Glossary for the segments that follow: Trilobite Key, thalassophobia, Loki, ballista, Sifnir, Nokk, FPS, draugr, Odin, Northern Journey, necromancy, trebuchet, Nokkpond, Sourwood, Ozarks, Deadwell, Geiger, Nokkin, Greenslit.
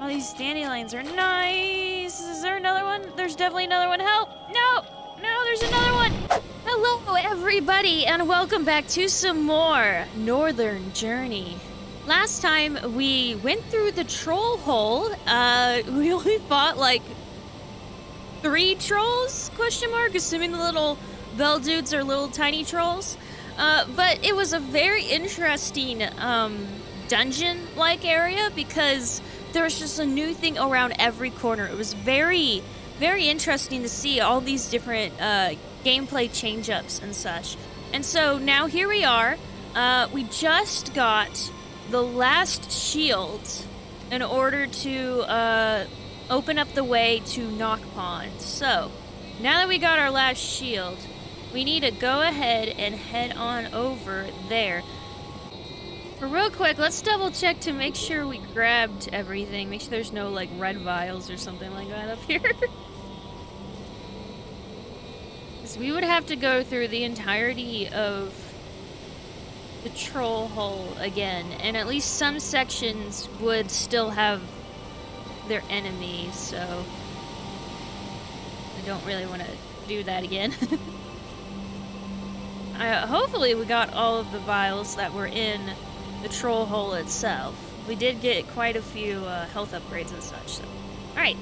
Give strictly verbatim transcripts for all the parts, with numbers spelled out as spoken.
Oh, these dandelions are nice. Is there another one? There's definitely another one. Help! No! No, there's another one! Hello, everybody, and welcome back to some more Northern Journey. Last time, we went through the troll hole. Uh, we only fought, like, three trolls, question mark, assuming the little bell dudes are little tiny trolls. Uh, but it was a very interesting um, dungeon-like area because there was just a new thing around every corner. It was very, very interesting to see all these different uh, gameplay change-ups and such. And so now here we are. Uh, we just got the last shield in order to uh, open up the way to Nokkpond. So now that we got our last shield, we need to go ahead and head on over there. But real quick, let's double check to make sure we grabbed everything. Make sure there's no like red vials or something like that up here. Because we would have to go through the entirety of the troll hole again, and at least some sections would still have their enemies, so I don't really want to do that again. uh, hopefully we got all of the vials that were in the troll hole itself. We did get quite a few uh, health upgrades and such, so alright.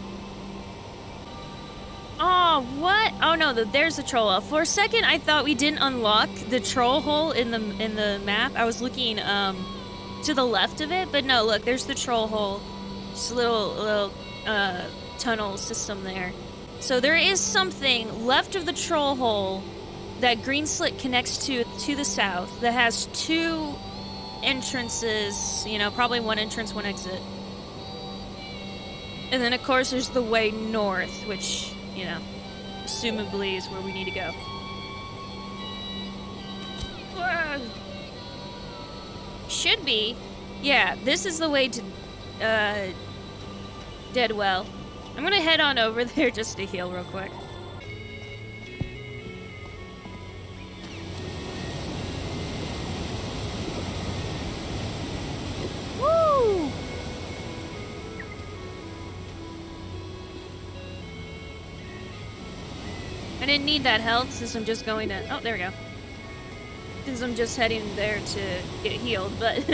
Oh, what? Oh no, the, there's the troll hole. For a second, I thought we didn't unlock the troll hole in the in the map. I was looking um, to the left of it, but no, look, there's the troll hole. Just a little, little uh, tunnel system there. So there is something left of the troll hole that Greenslit connects to to the south that has two entrances, you know, probably one entrance, one exit. And then, of course, there's the way north, which, you know, assumably is where we need to go. Should be. Yeah, this is the way to uh, Deadwell. I'm gonna head on over there just to heal real quick. Woo! I didn't need that health since I'm just going to... Oh, there we go. Since I'm just heading there to get healed, but...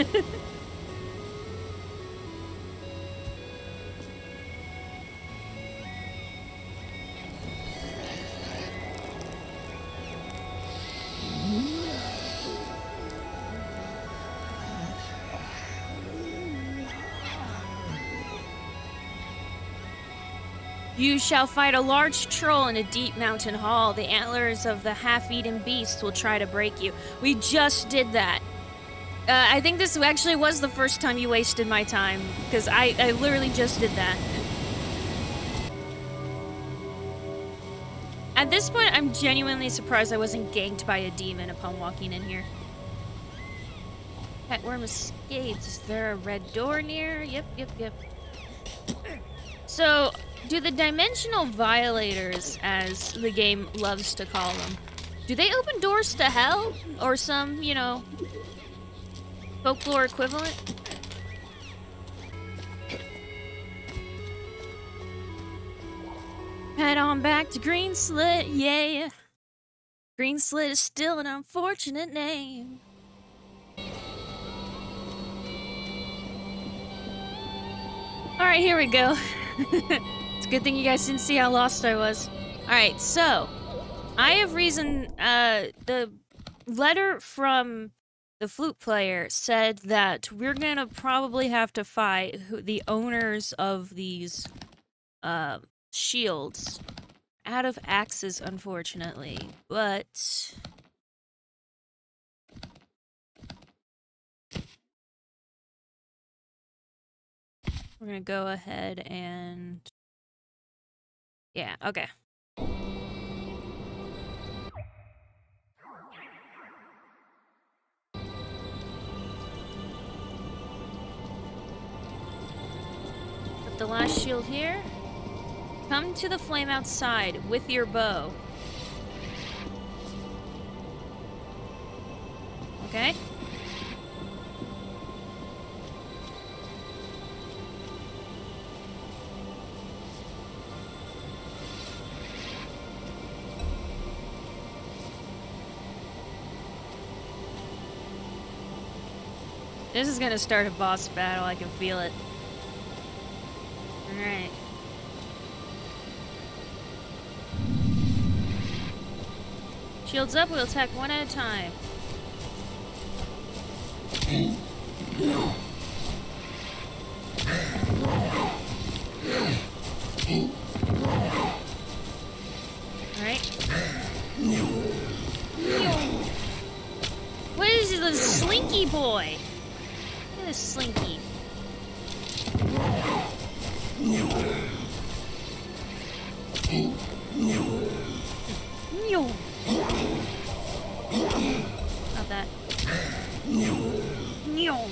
You shall fight a large troll in a deep mountain hall. The antlers of the half-eaten beast will try to break you. We just did that. Uh, I think this actually was the first time you wasted my time, because I, I literally just did that. At this point, I'm genuinely surprised I wasn't ganked by a demon upon walking in here. Pet worm escapes. Is there a red door near? Yep, yep, yep. So... do the dimensional violators, as the game loves to call them, do they open doors to hell? Or some, you know, folklore equivalent? Head on back to Greenslit, yeah. Greenslit is still an unfortunate name. Alright, here we go. It's a good thing you guys didn't see how lost I was. Alright, so I have reason uh the letter from the flute player said that we're gonna probably have to fight who, the owners of these uh, shields. Out of axes, unfortunately, but we're gonna go ahead and... yeah, okay. Put the last shield here. Come to the flame outside with your bow. Okay. This is gonna start a boss battle, I can feel it. Alright. Shields up, we'll attack one at a time. Alright. What is this little slinky boy? Look at this slinky. Not that. Ow.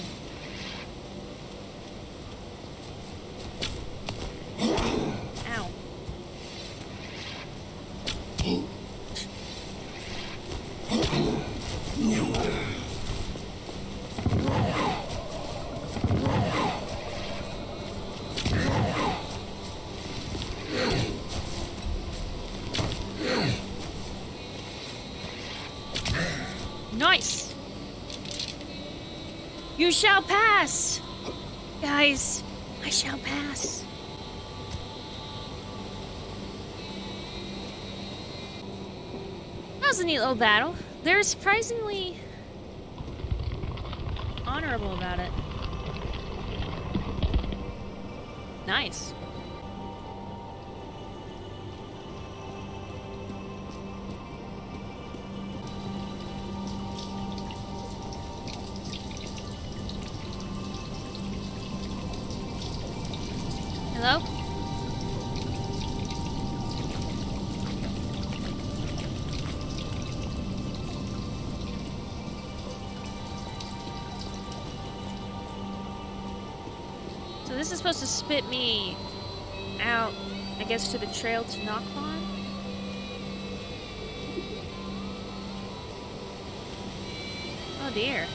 Nice! You shall pass! Guys, I shall pass. That was a neat little battle. They're surprisingly honorable about it. Nice. Hello? So this is supposed to spit me out, I guess, to the trail to Nokkpond? Oh dear.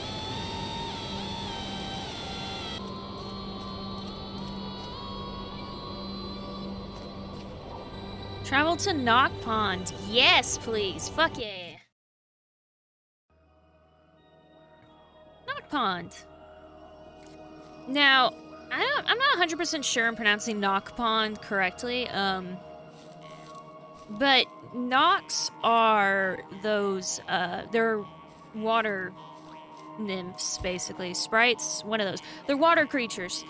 Travel to Nokkpond. Yes, please. Fuck yeah. Nokkpond. Now, I don't, I'm not one hundred percent sure I'm pronouncing Nokkpond correctly. Um, but Nokks are those, uh, they're water nymphs, basically. Sprites, one of those. They're water creatures.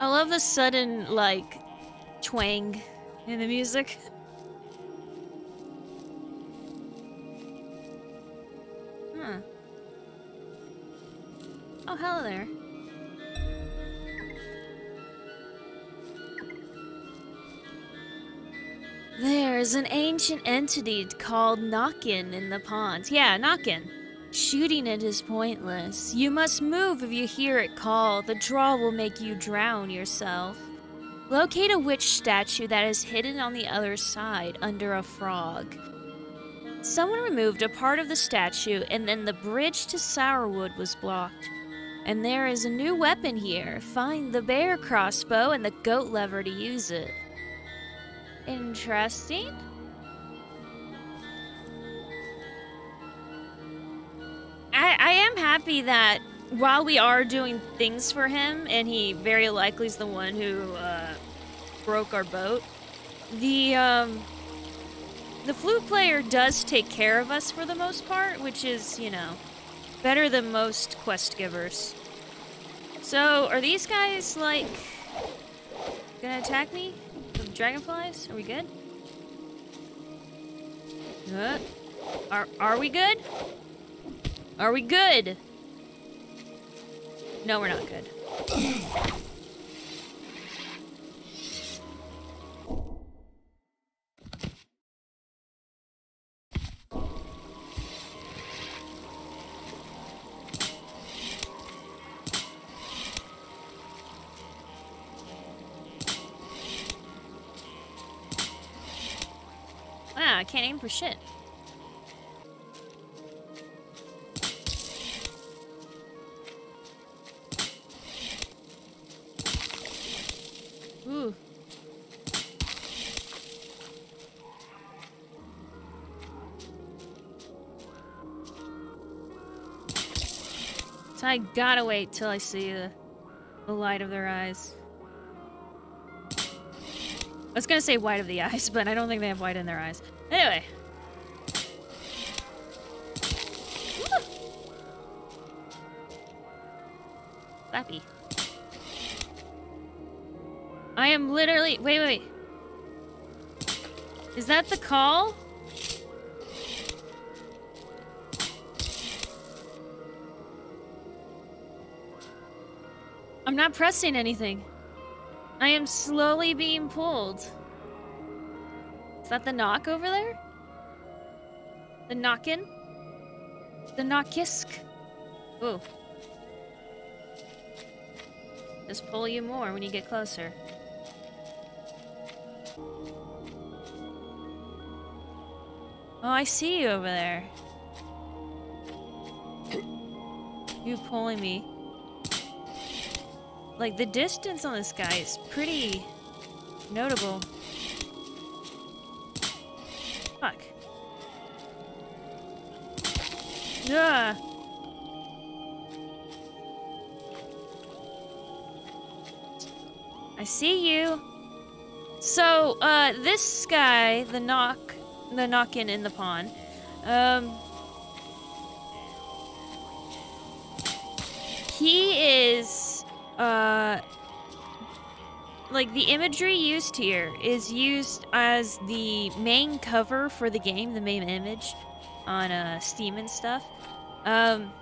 I love the sudden, like, twang in the music. Huh. Oh, hello there. There's an ancient entity called Nokkin in the pond. Yeah, Nokkin. Shooting it is pointless. You must move if you hear it call. The draw will make you drown yourself. Locate a witch statue that is hidden on the other side, under a frog. Someone removed a part of the statue, and then the bridge to Sourwood was blocked. And there is a new weapon here. Find the bear crossbow and the goat lever to use it. Interesting. I, I am happy that while we are doing things for him, and he very likely is the one who uh, broke our boat, the um, the flute player does take care of us for the most part, which is, you know, better than most quest givers. So, are these guys, like, gonna attack me with dragonflies? Are we good? Uh, are, are we good? Are we good? No, we're not good. Wow, I can't aim for shit. I gotta wait till I see the, the light of their eyes. I was gonna say white of the eyes, but I don't think they have white in their eyes. Anyway. Woo! Slappy. I am literally- wait, wait, wait. Is that the call? I'm not pressing anything. I am slowly being pulled. Is that the Nokk over there? The Nokkin? The Nokkisk? Ooh. Just pull you more when you get closer. Oh, I see you over there. You pulling me. Like, the distance on this guy is pretty notable. Fuck. Yeah. I see you. So, uh, this guy, the Nokk, the Nokkin in the pond, um, he is, uh, like, the imagery used here is used as the main cover for the game, the main image on, uh, Steam and stuff, um,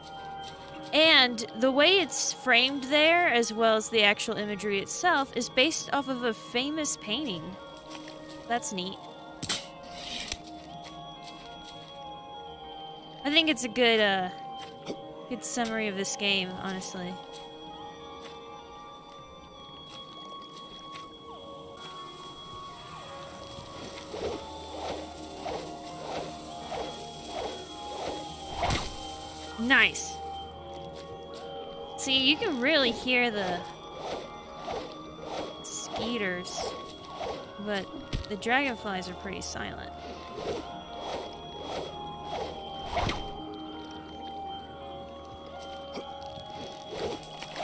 and the way it's framed there, as well as the actual imagery itself, is based off of a famous painting. That's neat. I think it's a good, uh, good summary of this game, honestly. Nice. See, you can really hear the skeeters, but the dragonflies are pretty silent.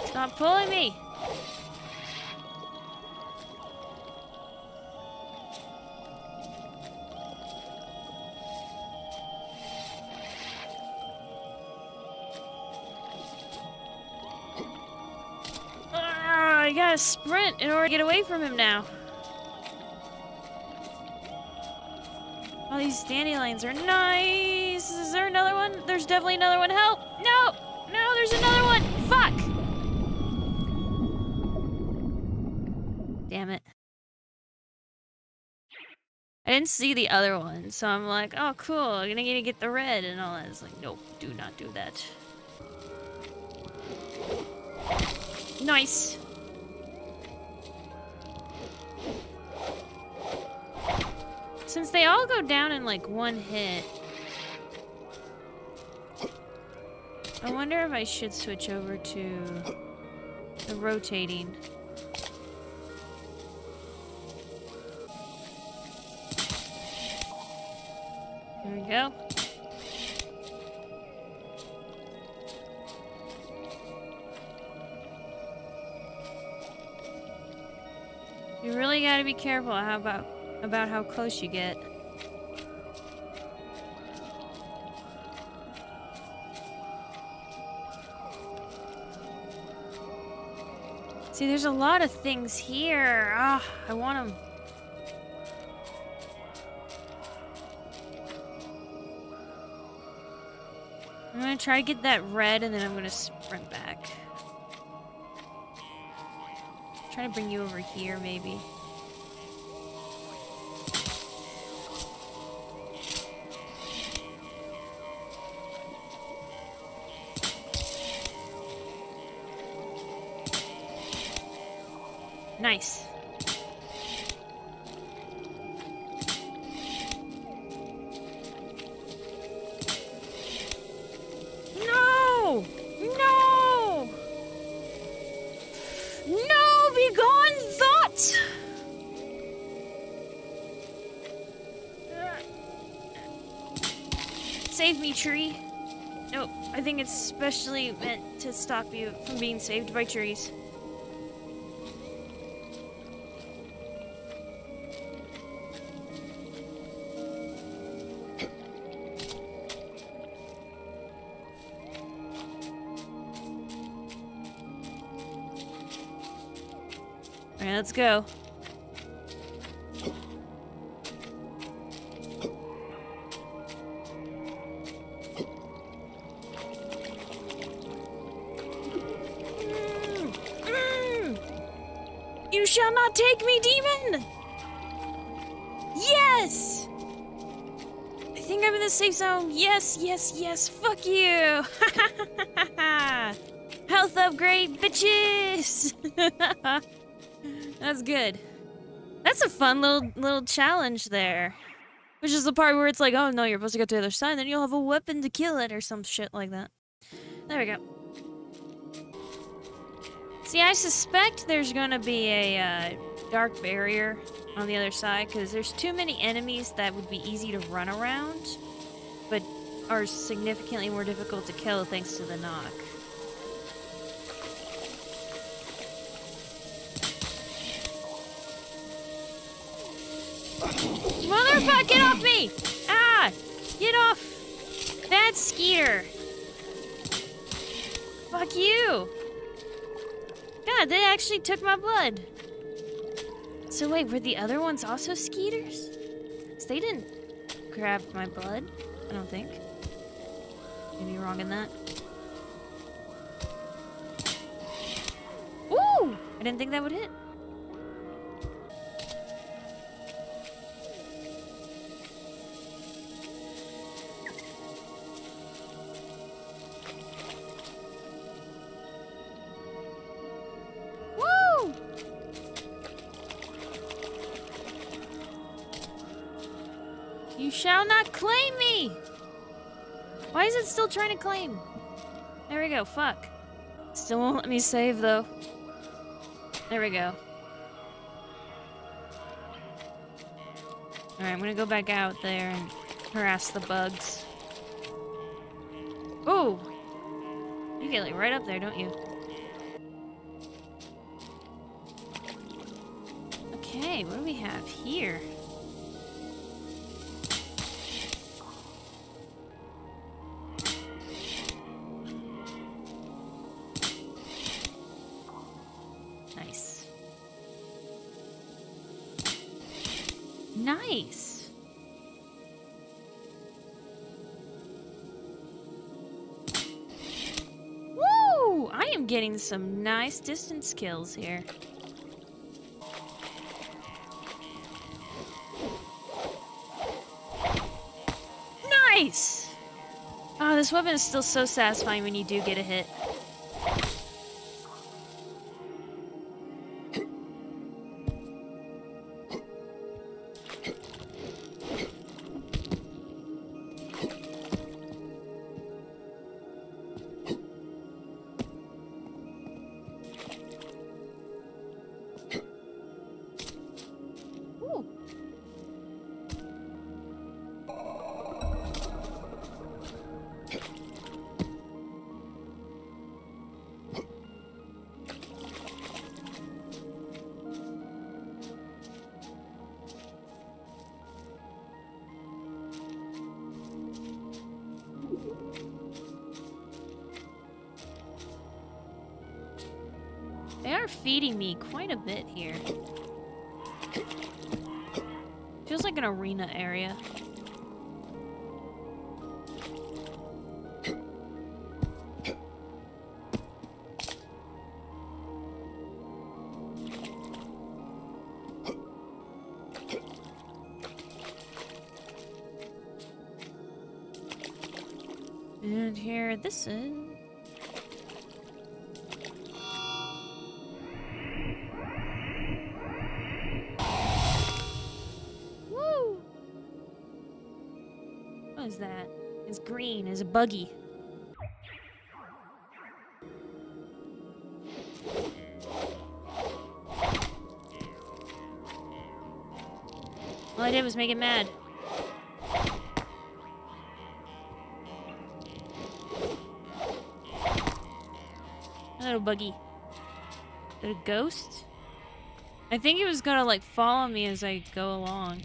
Stop pulling me! I gotta sprint in order to get away from him now. All these dandelions are nice. Is there another one? There's definitely another one. Help! No! No, there's another one! Fuck! Damn it. I didn't see the other one, so I'm like, oh cool, I'm gonna get, get the red and all that. It's like, nope, do not do that. Nice! Since they all go down in like one hit, I wonder if I should switch over to the rotating. There we go. You really gotta be careful how about about how close you get. See, there's a lot of things here. Ah, I want them. I'm gonna try to get that red and then I'm gonna sprint back. I'm trying to bring you over here, maybe. Nice. No! No! No! Be gone, thought! Save me, tree. No, I think it's specially meant to stop you from being saved by trees. Alright, let's go. Take me, demon! Yes! I think I'm in the safe zone. Yes, yes, yes. Fuck you! Health upgrade, bitches! That's good. That's a fun little little challenge there. Which is the part where it's like, oh no, you're supposed to go to the other side, then you'll have a weapon to kill it or some shit like that. There we go. See, I suspect there's gonna be a uh, dark barrier on the other side because there's too many enemies that would be easy to run around, but are significantly more difficult to kill thanks to the Nokk. Motherfucker, get off me! Ah! Get off! That Skeeter! Fuck you! God, they actually took my blood. So wait, were the other ones also Skeeters? So they didn't grab my blood, I don't think. Maybe you're wrong in that. Ooh! I didn't think that would hit. Shall not claim me! Why is it still trying to claim? There we go, fuck. Still won't let me save though. There we go. Alright, I'm gonna go back out there and harass the bugs. Ooh! You get like right up there, don't you? Okay, what do we have here? Nice. Woo! I am getting some nice distance kills here. Nice! Oh, this weapon is still so satisfying when you do get a hit. They are feeding me quite a bit here. Feels like an arena area. And here this is. That is green as a buggy. All I did was make it mad. no buggy. Is it a ghost? I think it was gonna like follow me as I go along.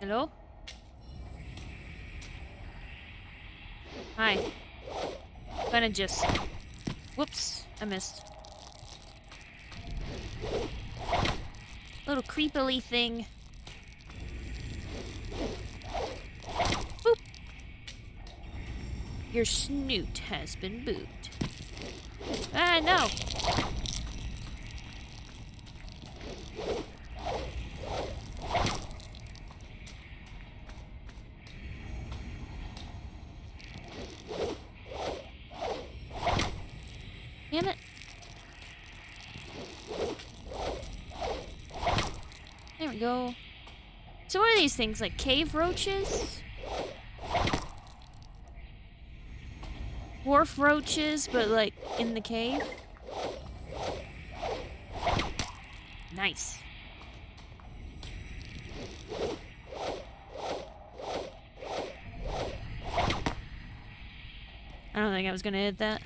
Hello? Hi. I'm gonna just... Whoops, I missed. Little creepily thing. Boop! Your snoot has been booped. Ah, no! Go. So what are these things, like cave roaches? Dwarf roaches, but like in the cave? Nice. I don't think I was gonna hit that.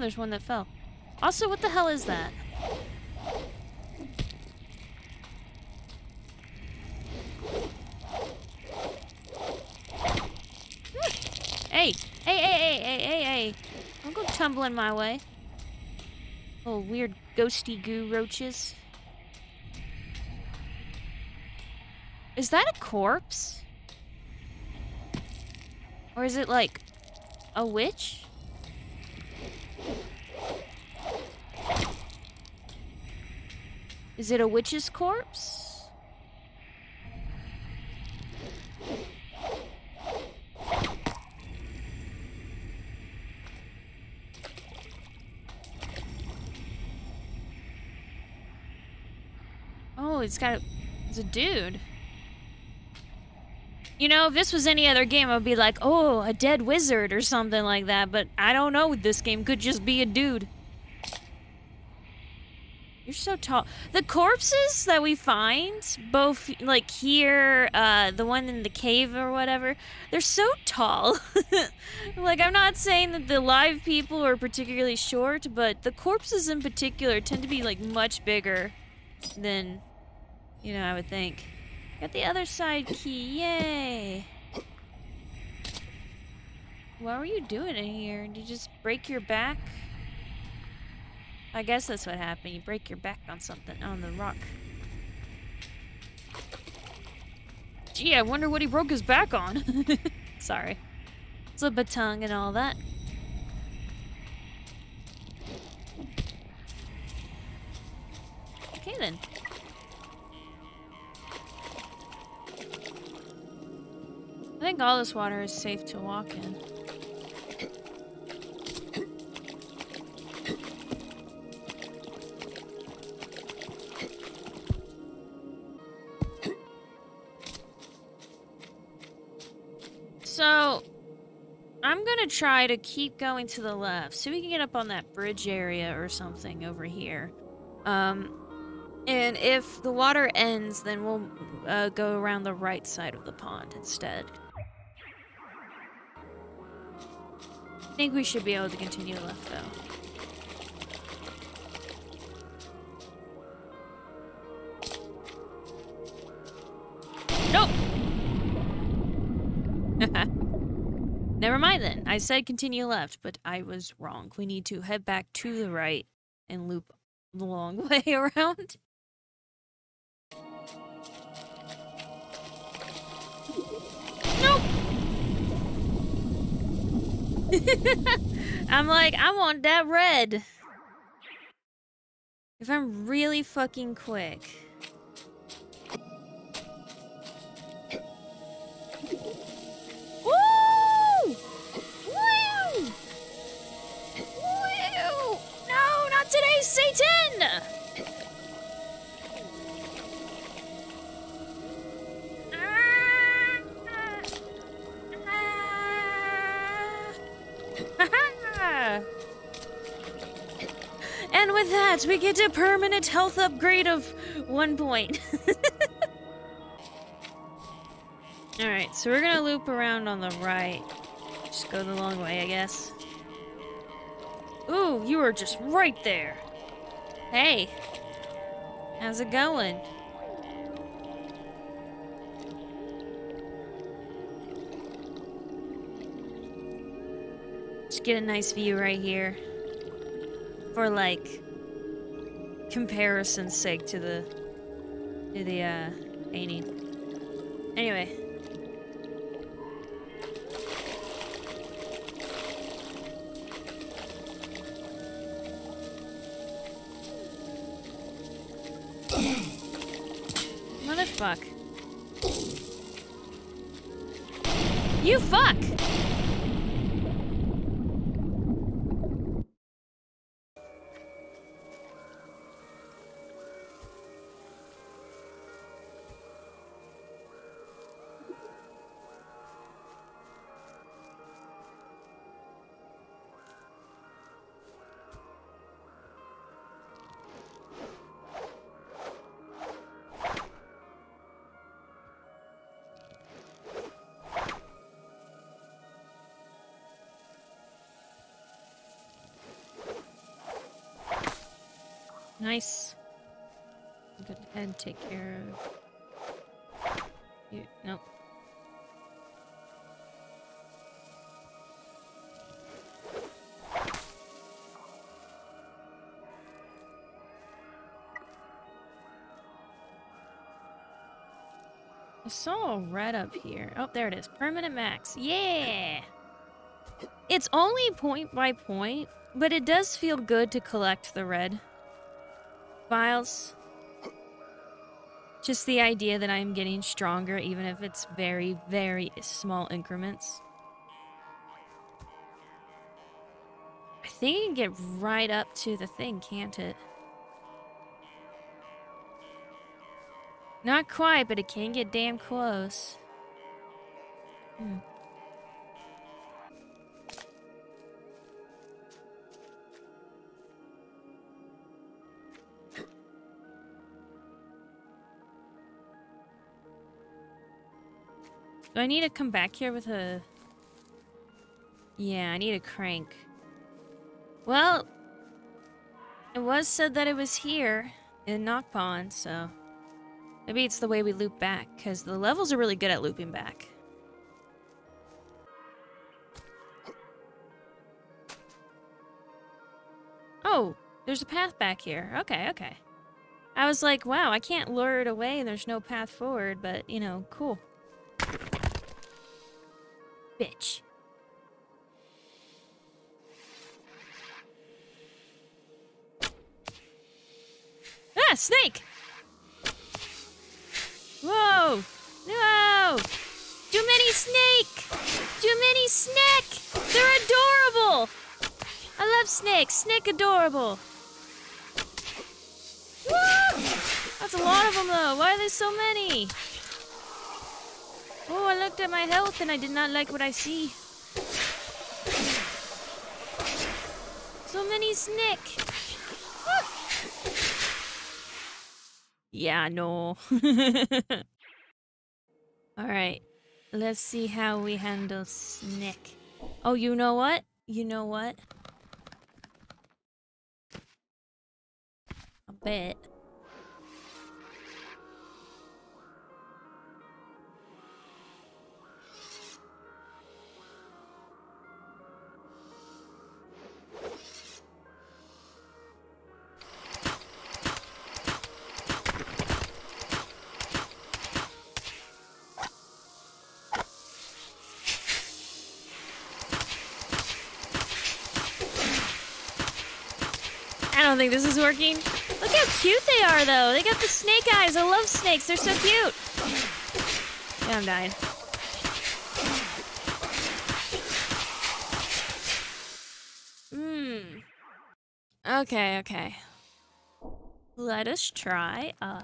There's one that fell. Also, what the hell is that? Hey! Hey, hey, hey, hey, hey, hey! Don't go tumbling my way. Little weird ghosty goo roaches. Is that a corpse? Or is it like a witch? Is it a witch's corpse? Oh, it's got a, it's a dude. You know, if this was any other game, I'd be like, oh, a dead wizard or something like that, but I don't know, this game could just be a dude. You're so tall. The corpses that we find, both like here, uh, the one in the cave or whatever, they're so tall. Like, I'm not saying that the live people are particularly short, but the corpses in particular tend to be like much bigger than, you know, I would think. Got the other side key, yay! What were you doing in here? Did you just break your back? I guess that's what happened. You break your back on something, on the rock. Gee, I wonder what he broke his back on. Sorry. Slip a tongue and all that. Okay then. I think all this water is safe to walk in. So, I'm gonna try to keep going to the left, so we can get up on that bridge area or something over here. Um, and if the water ends, then we'll uh, go around the right side of the pond instead. I think we should be able to continue left, though. Nope! Never mind then. I said continue left, but I was wrong. We need to head back to the right and loop the long way around. Nope! I'm like, I want that red. If I'm really fucking quick. Today, Satan! Ah, ah, And with that, we get a permanent health upgrade of one point. Alright, so we're gonna loop around on the right. Just go the long way, I guess. Ooh, you are just right there. Hey. How's it going? Just get a nice view right here. For, like, comparison's sake to the, to the, uh, painting. Anyway. Fuck. You fuck! Nice. Go ahead and take care of you. Nope. I saw red up here. Oh, there it is. Permanent max. Yeah! It's only point by point, but it does feel good to collect the red files. Just the idea that I'm getting stronger, even if it's very, very small increments. I think it can get right up to the thing, can't it? Not quite, but it can get damn close. Hmm. Do I need to come back here with a... Yeah, I need a crank. Well, it was said that it was here in Nokkpond, so... Maybe it's the way we loop back, because the levels are really good at looping back. Oh, there's a path back here. Okay, okay. I was like, wow, I can't lure it away and there's no path forward, but, you know, cool. Bitch. Ah, snake! Whoa! No! Too many snake! Too many snake! They're adorable! I love snakes. Snake adorable. Woo! That's a lot of them though. Why are there so many? Oh, I looked at my health and I did not like what I see. So many snick. Ah! Yeah, no. Alright. Let's see how we handle snick. Oh, you know what? You know what? I bet. I don't think this is working. Look how cute they are, though. They got the snake eyes. I love snakes. They're so cute. Yeah, I'm dying. Hmm. Okay, okay. Let us try, uh...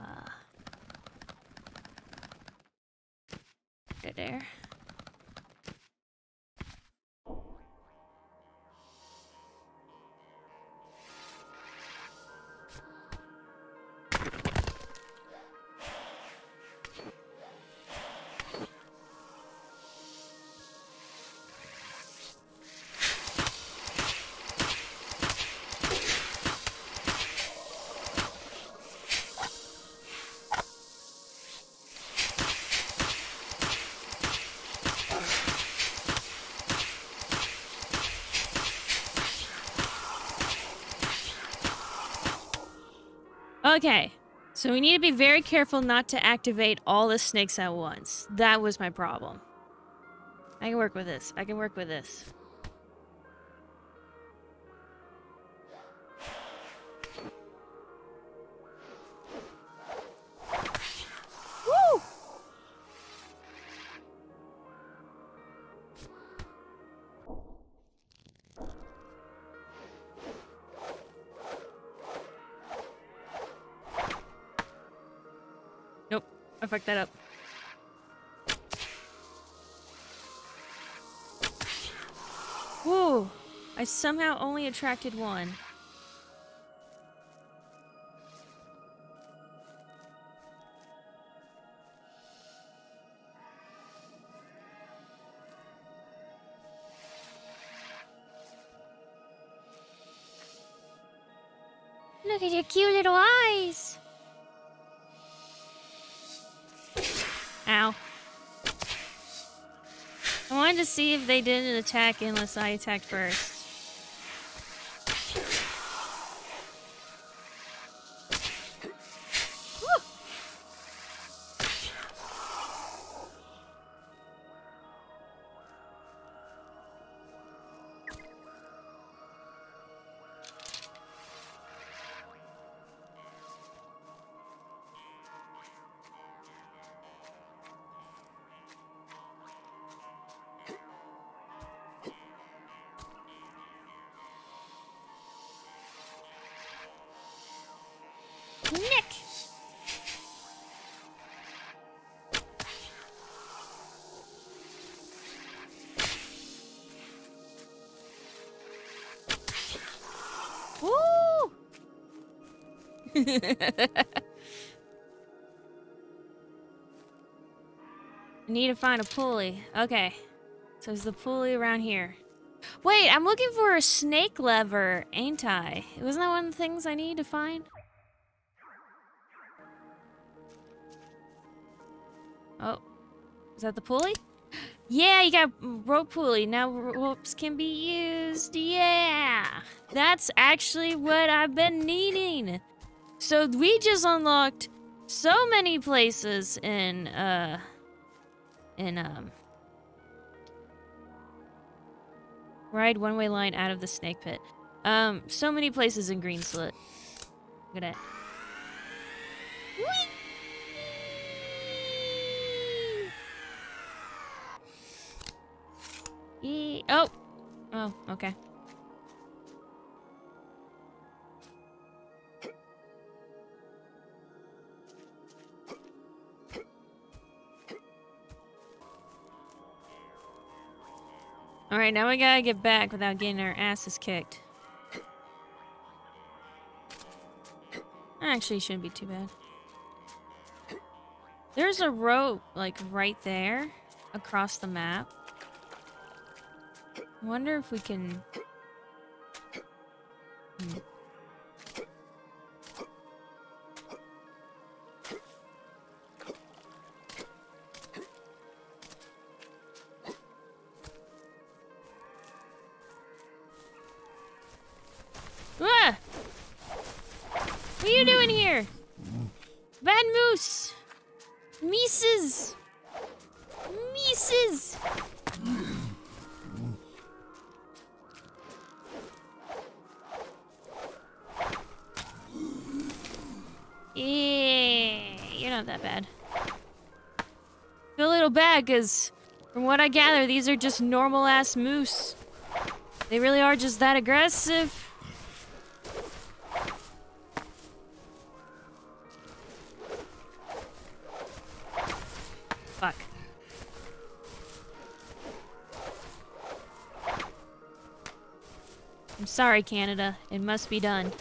there. Okay, so we need to be very careful not to activate all the snakes at once. That was my problem. I can work with this. I can work with this. Woo! Nope, I fucked that up. Whoa, I somehow only attracted one. Look at your cute little eyes. Ow. I wanted to see if they didn't attack unless I attacked first. I need to find a pulley. Okay. So is the pulley around here? Wait, I'm looking for a snake lever, ain't I? Wasn't that one of the things I need to find? Oh. Is that the pulley? Yeah, you got rope pulley. Now ropes can be used. Yeah! That's actually what I've been needing. So we just unlocked so many places in, uh, in, um, ride one-way line out of the snake pit. Um, so many places in Greenslit. Look at that. Whee! Yee oh! Oh, okay. Alright, now we gotta get back without getting our asses kicked. Actually, shouldn't be too bad. There's a rope, like, right there, across the map. Wonder if we can... Hmm. Because from what I gather, these are just normal-ass moose. They really are just that aggressive. Fuck. I'm sorry, Canada. It must be done.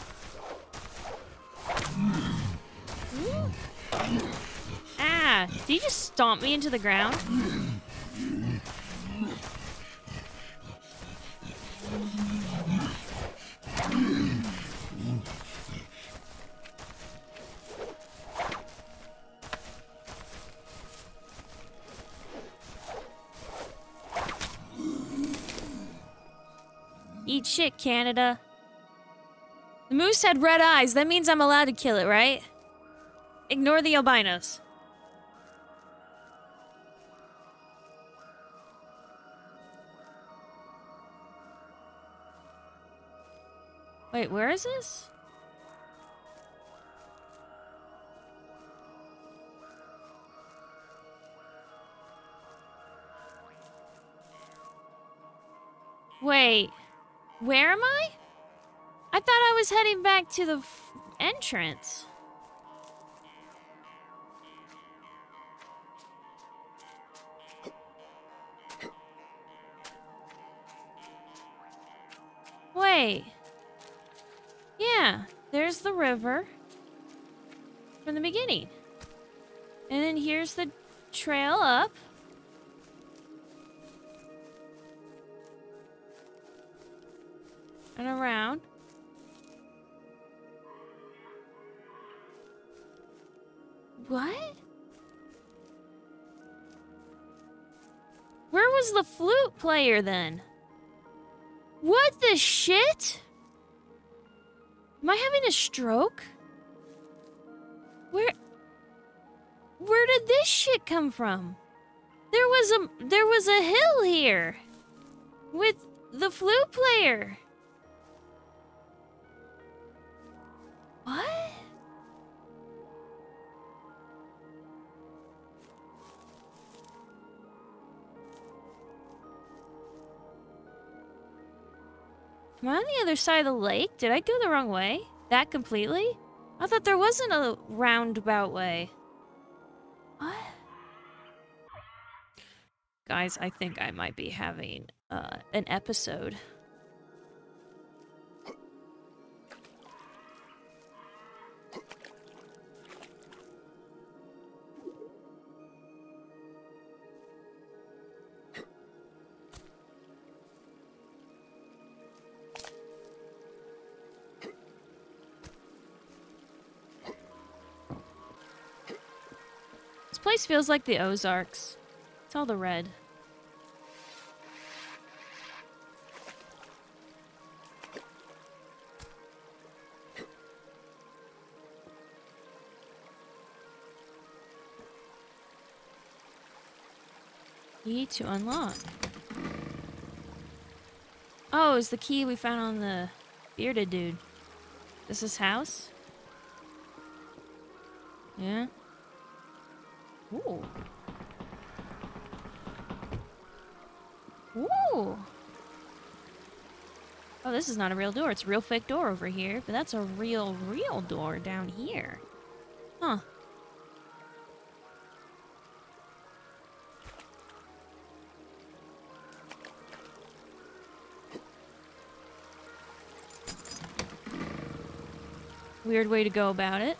Did you just stomp me into the ground? Eat shit, Canada. The moose had red eyes. That means I'm allowed to kill it, right? Ignore the albinos. Wait, where is this? Wait, where am I? I thought I was heading back to the f- entrance. Wait. Yeah, there's the river from the beginning. And then here's the trail up. And around. What? Where was the flute player then? What the shit? Am I having a stroke? Where... Where did this shit come from? There was a... There was a hill here. With the flute player. What? Am I on the other side of the lake? Did I go the wrong way? That completely? I thought there wasn't a roundabout way. What? Guys, I think I might be having uh, an episode. This feels like the Ozarks. It's all the red. Key to unlock. Oh, it's the key we found on the bearded dude. This is his house? Yeah. Ooh. Ooh. Oh, this is not a real door. It's a real fake door over here, but that's a real, real door down here. Huh. Weird way to go about it.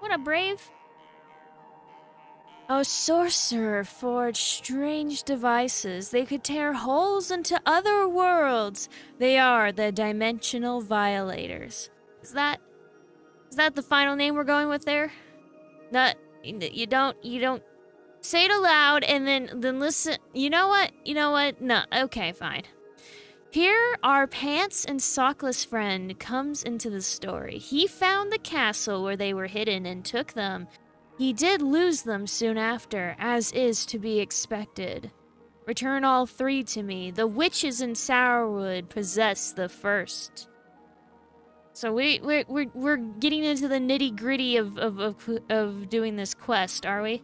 What a brave... Oh, sorcerer forged strange devices. They could tear holes into other worlds. They are the dimensional violators. Is that... Is that the final name we're going with there? That... You don't... You don't... Say it aloud and then... Then listen... You know what? You know what? No. Okay, fine. Here, our pants and sockless friend comes into the story. He found the castle where they were hidden and took them. He did lose them soon after, as is to be expected. Return all three to me. The witches in Sourwood possess the first. So we we we're, we're getting into the nitty-gritty of of, of of doing this quest, are we?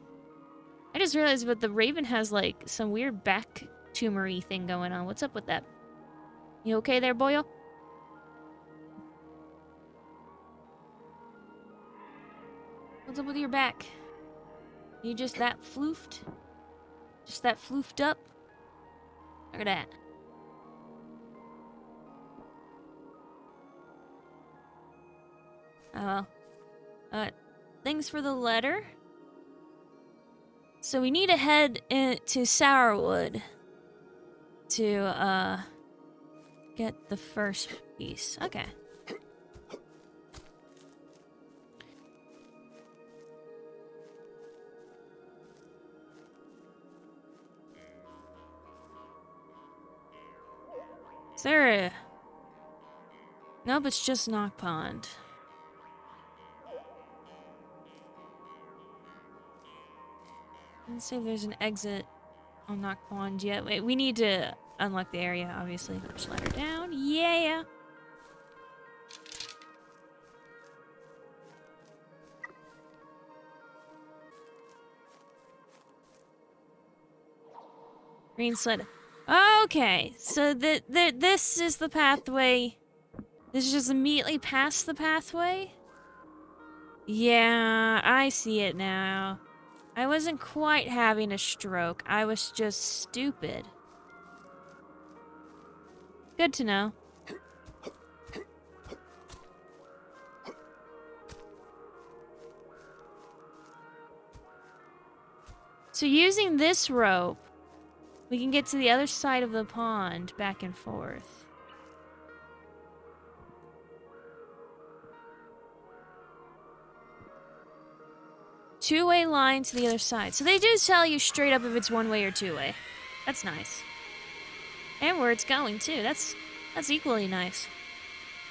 I just realized, but the raven has like some weird back tumory thing going on. What's up with that? You okay there, boyo? What's up with your back? You just that floofed? Just that floofed up? Look at that. Oh. Uh, thanks for the letter. So we need to head in to Sourwood to uh get the first piece. Okay. Is there a... Nope, it's just Nokkpond. Let's see if there's an exit on Nokkpond yet. Wait, we need to unlock the area, obviously. Push ladder down. Yeah! Greenslit. Okay, so the, the, this is the pathway. This is just immediately past the pathway? Yeah, I see it now. I wasn't quite having a stroke. I was just stupid. Good to know. So using this rope, we can get to the other side of the pond, back and forth. Two-way line to the other side. So they do tell you straight up if it's one-way or two-way. That's nice. And where it's going, too. That's that's equally nice.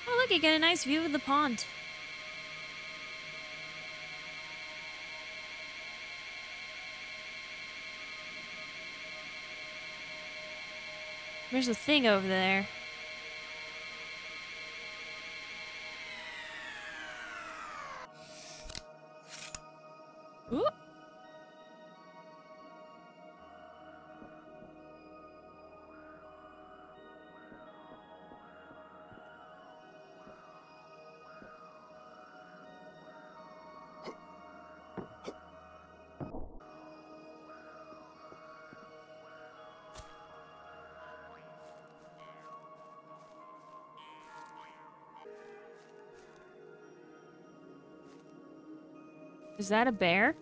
Oh, look, you get a nice view of the pond. There's a thing over there. Ooh. Is that a bear?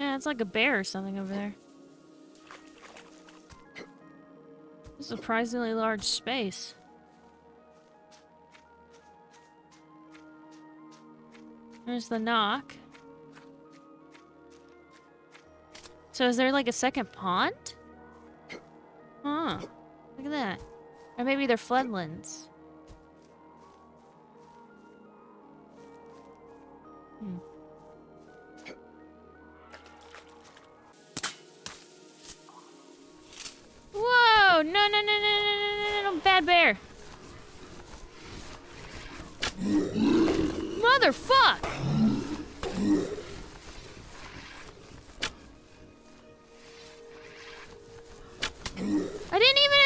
Yeah, it's like a bear or something over there. It's a surprisingly large space. There's the Nokk. So is there like a second pond? Huh. Look at that. Or maybe they're floodlands. Hmm. Whoa! No, no, no, no, no, no, no, bad bear! Motherfuck!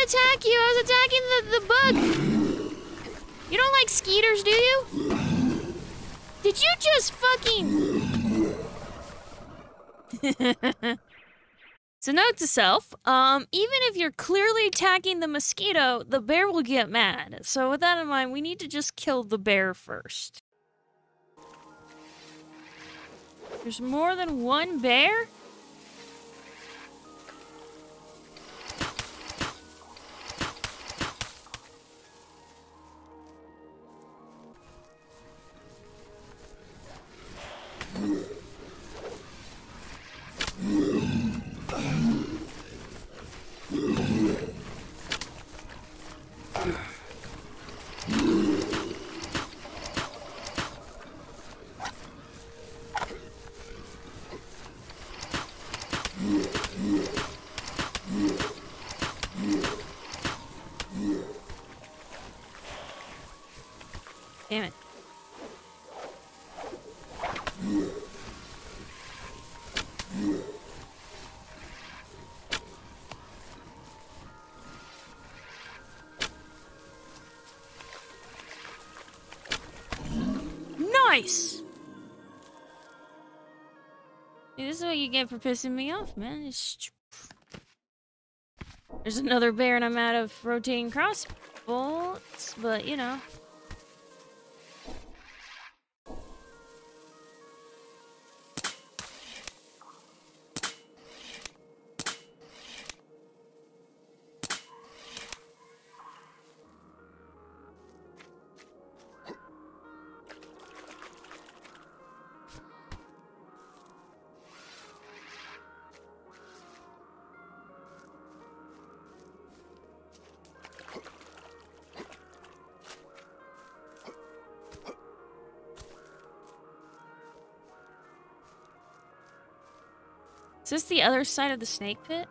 Attack you! I was attacking the, the bug! You don't like skeeters, do you? Did you just fucking... So note to self, um, even if you're clearly attacking the mosquito, the bear will get mad. So with that in mind, we need to just kill the bear first. There's more than one bear? Damn it. Nice! Dude, this is what you get for pissing me off, man. It's... There's another bear and I'm out of rotating cross bolts, but you know. Is this the other side of the snake pit?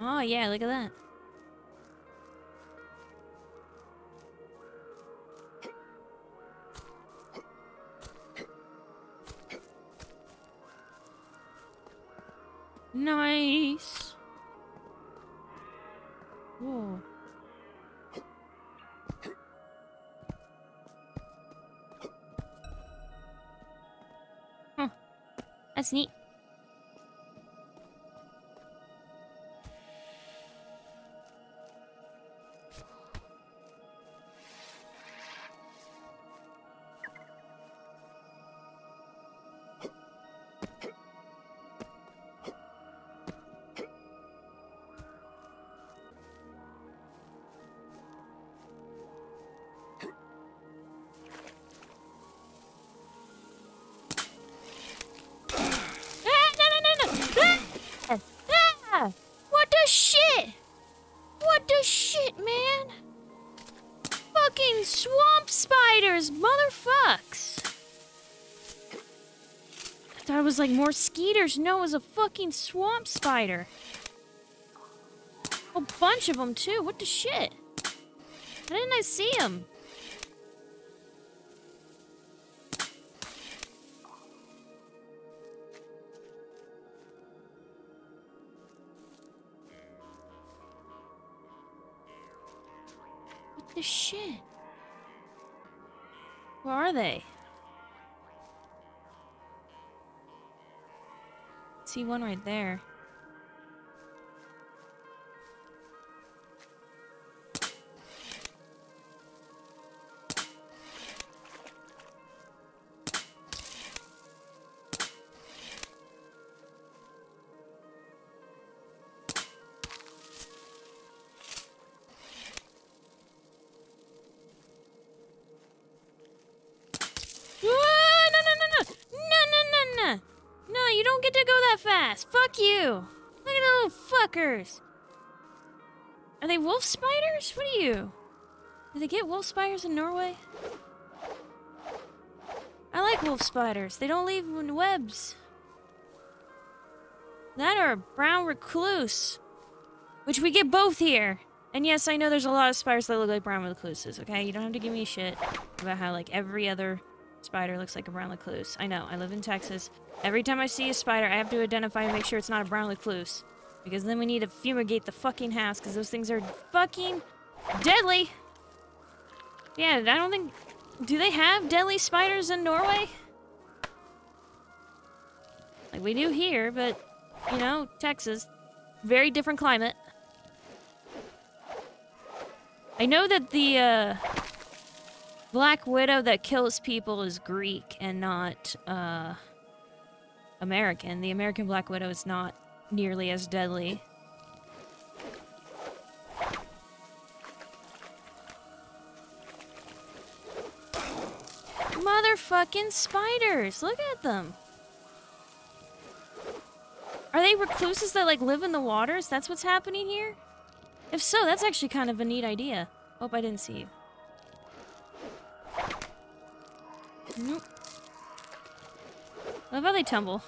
Oh yeah, look at that. Nice. Whoa. Huh. That's neat. Was like more skeeters. No, it was a fucking swamp spider. A bunch of them too. What the shit? Why didn't I see them? What the shit? Where are they? See one right there. Fuck you! Look at the little fuckers! Are they wolf spiders? What are you? Do they get wolf spiders in Norway? I like wolf spiders. They don't leave webs. That or a brown recluse. Which we get both here. And yes, I know there's a lot of spiders that look like brown recluses, okay? You don't have to give me shit about how, like, every other spider looks like a brown recluse. I know, I live in Texas. Every time I see a spider, I have to identify and make sure it's not a brown recluse. Because then we need to fumigate the fucking house, because those things are fucking deadly! Yeah, I don't think... Do they have deadly spiders in Norway? Like, we do here, but, you know, Texas. Very different climate. I know that the, uh... Black Widow that kills people is Greek and not, uh... American. The American Black Widow is not nearly as deadly. Motherfucking spiders! Look at them! Are they recluses that, like, live in the waters? That's what's happening here? If so, that's actually kind of a neat idea. Hope I didn't see you. Nope. I love how they tumble.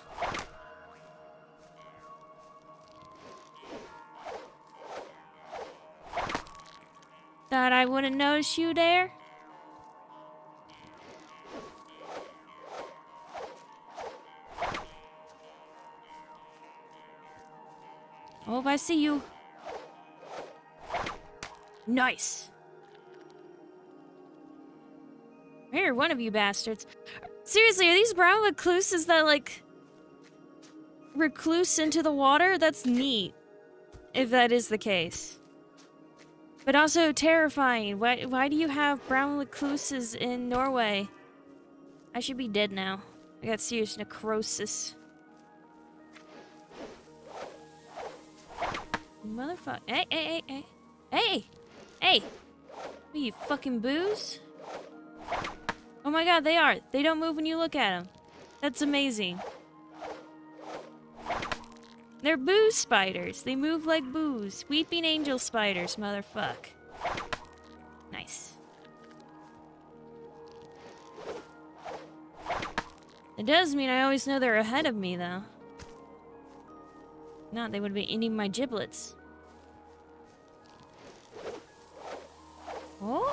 Thought I wouldn't notice you there? hope I see you. Nice. Here, one of you bastards. Seriously, are these brown recluses that, like, recluse into the water? That's neat, if that is the case. But also terrifying. Why, why do you have brown recluses in Norway? I should be dead now. I got serious necrosis. Motherfucker. Hey, hey, hey, hey. Hey! Hey! What are you, fucking boos? Oh my god, they are. They don't move when you look at them. That's amazing. They're boo spiders. They move like boos. Weeping angel spiders, motherfuck. Nice. It does mean I always know they're ahead of me, though. If not, they would be eating my giblets. Oh?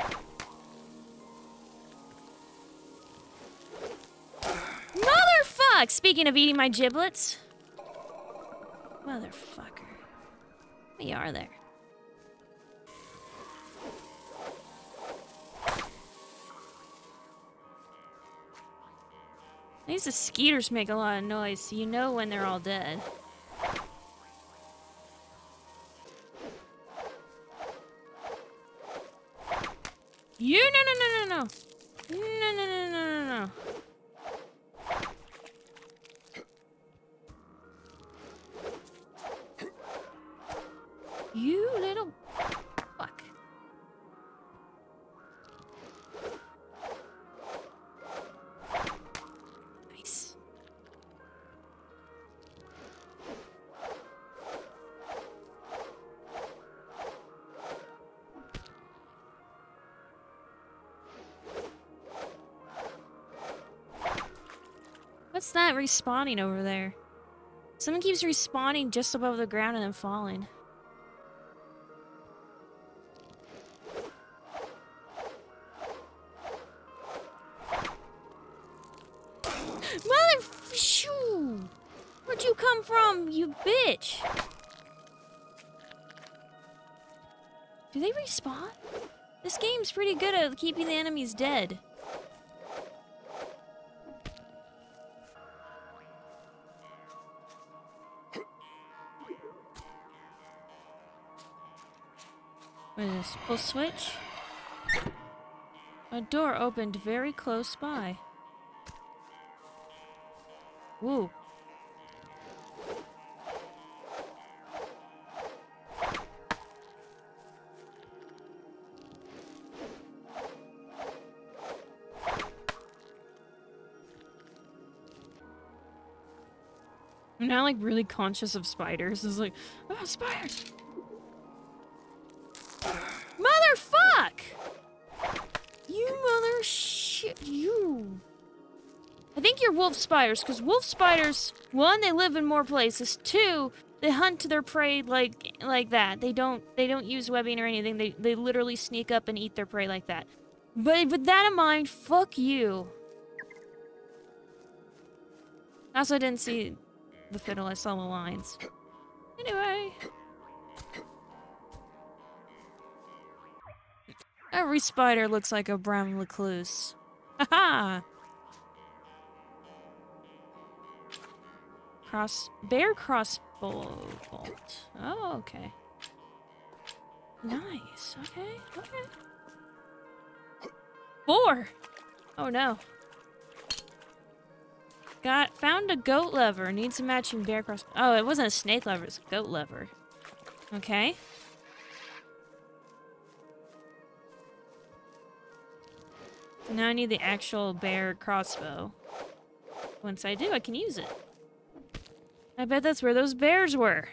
Motherfuck! Speaking of eating my giblets. Motherfucker. We are there. These skeeters make a lot of noise, so you know when they're all dead. You no no no no no no no no no no no. You little fuck. Nice. What's that respawning over there? Someone keeps respawning just above the ground and then falling. You bitch! Do they respawn? This game's pretty good at keeping the enemies dead. What is this? Full switch? A door opened very close by. Woo. I'm now, like, really conscious of spiders. It's like, oh, spiders! Motherfuck! You mother shit, you. I think you're wolf spiders, because wolf spiders, one, they live in more places. Two, they hunt their prey like like that. They don't they don't use webbing or anything. They they literally sneak up and eat their prey like that. But with that in mind, fuck you. I also didn't see the fiddle, I saw the lines. Anyway. Every spider looks like a brown recluse. Haha! Cross... bear crossbow bolt. Oh, okay. Nice. Okay, okay. Boar! Oh no. Got found a goat lever. Needs a matching bear cross. Oh, it wasn't a snake lever, it's a goat lever. Okay. Now I need the actual bear crossbow. Once I do, I can use it. I bet that's where those bears were.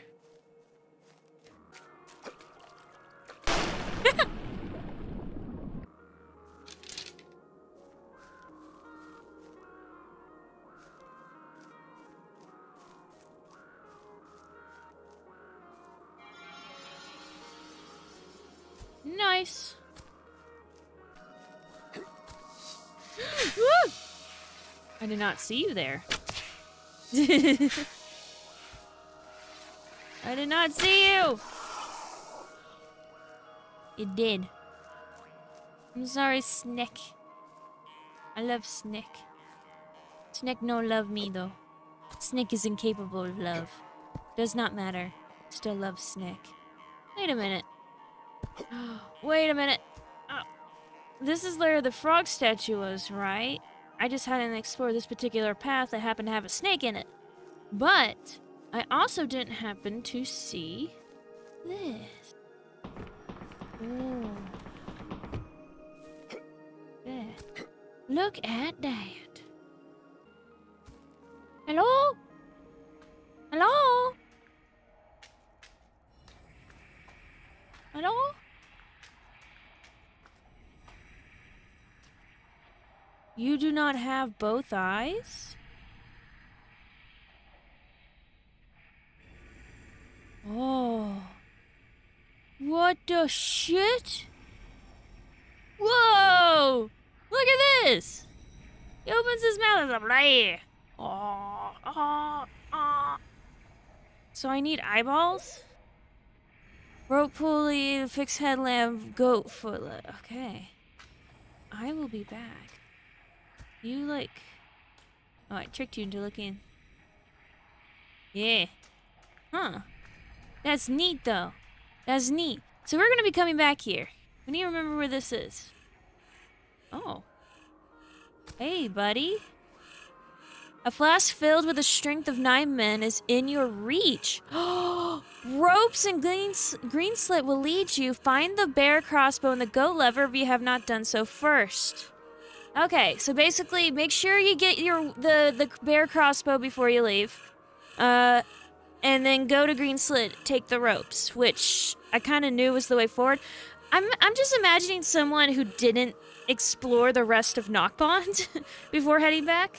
Nice. I did not see you there. I did not see you! It did. I'm sorry, Snick. I love Snick. Snick no love me, though. Snick is incapable of love. Does not matter. Still love Snick. Wait a minute. Wait a minute. Oh. This is where the frog statue was, right? I just hadn't explored this particular path that happened to have a snake in it. But I also didn't happen to see this. Ooh. There. Look at that. Hello? Hello? Hello? You do not have both eyes? Oh. What the shit? Whoa! Look at this! He opens his mouth and I'm like, oh, oh, oh. So I need eyeballs? Rope pulley, fixed headlamp, goat footlet. Okay. I will be back. You like... Oh, I tricked you into looking. Yeah. Huh. That's neat, though. That's neat. So we're gonna be coming back here. We need to remember where this is. Oh. Hey, buddy. A flask filled with the strength of nine men is in your reach. Oh, ropes and greenslit will lead you. Find the bear crossbow and the goat lever if you have not done so first. Okay, so basically, make sure you get your the the bear crossbow before you leave, uh, and then go to Greenslit. Take the ropes, which I kind of knew was the way forward. I'm I'm just imagining someone who didn't explore the rest of Nokkpond before heading back.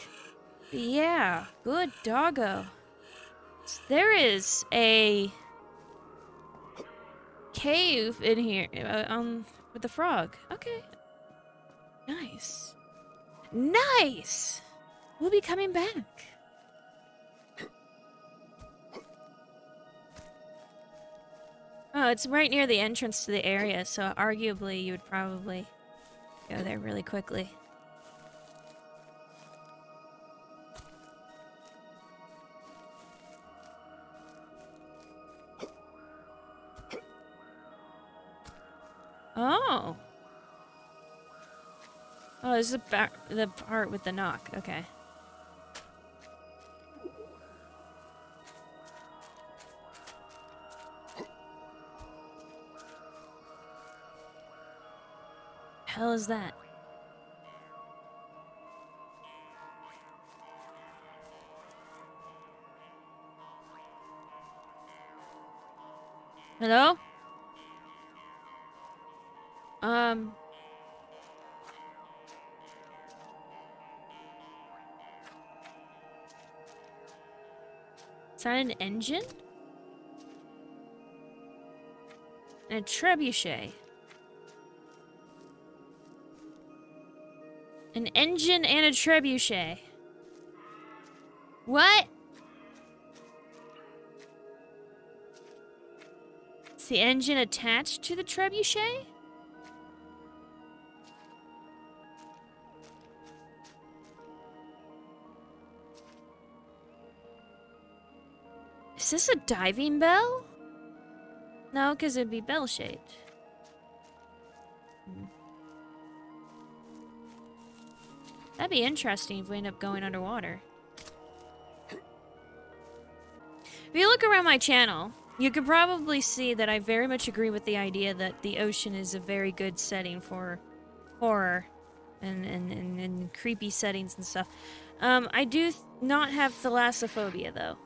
Yeah, good doggo. There is a cave in here uh, um with the frog. Okay. Nice. Nice. We'll be coming back. Oh, it's right near the entrance to the area, so arguably you would probably go there really quickly. Oh. Oh, this is the part with the knock. Okay. Hell is that? Hello? Um... Is that an engine? And a trebuchet. An engine and a trebuchet. What? Is the engine attached to the trebuchet? Is this a diving bell? No, because it'd be bell-shaped. Hmm. That'd be interesting if we end up going underwater. If you look around my channel, you can probably see that I very much agree with the idea that the ocean is a very good setting for horror and, and, and, and creepy settings and stuff. Um, I do th- not have thalassophobia, though.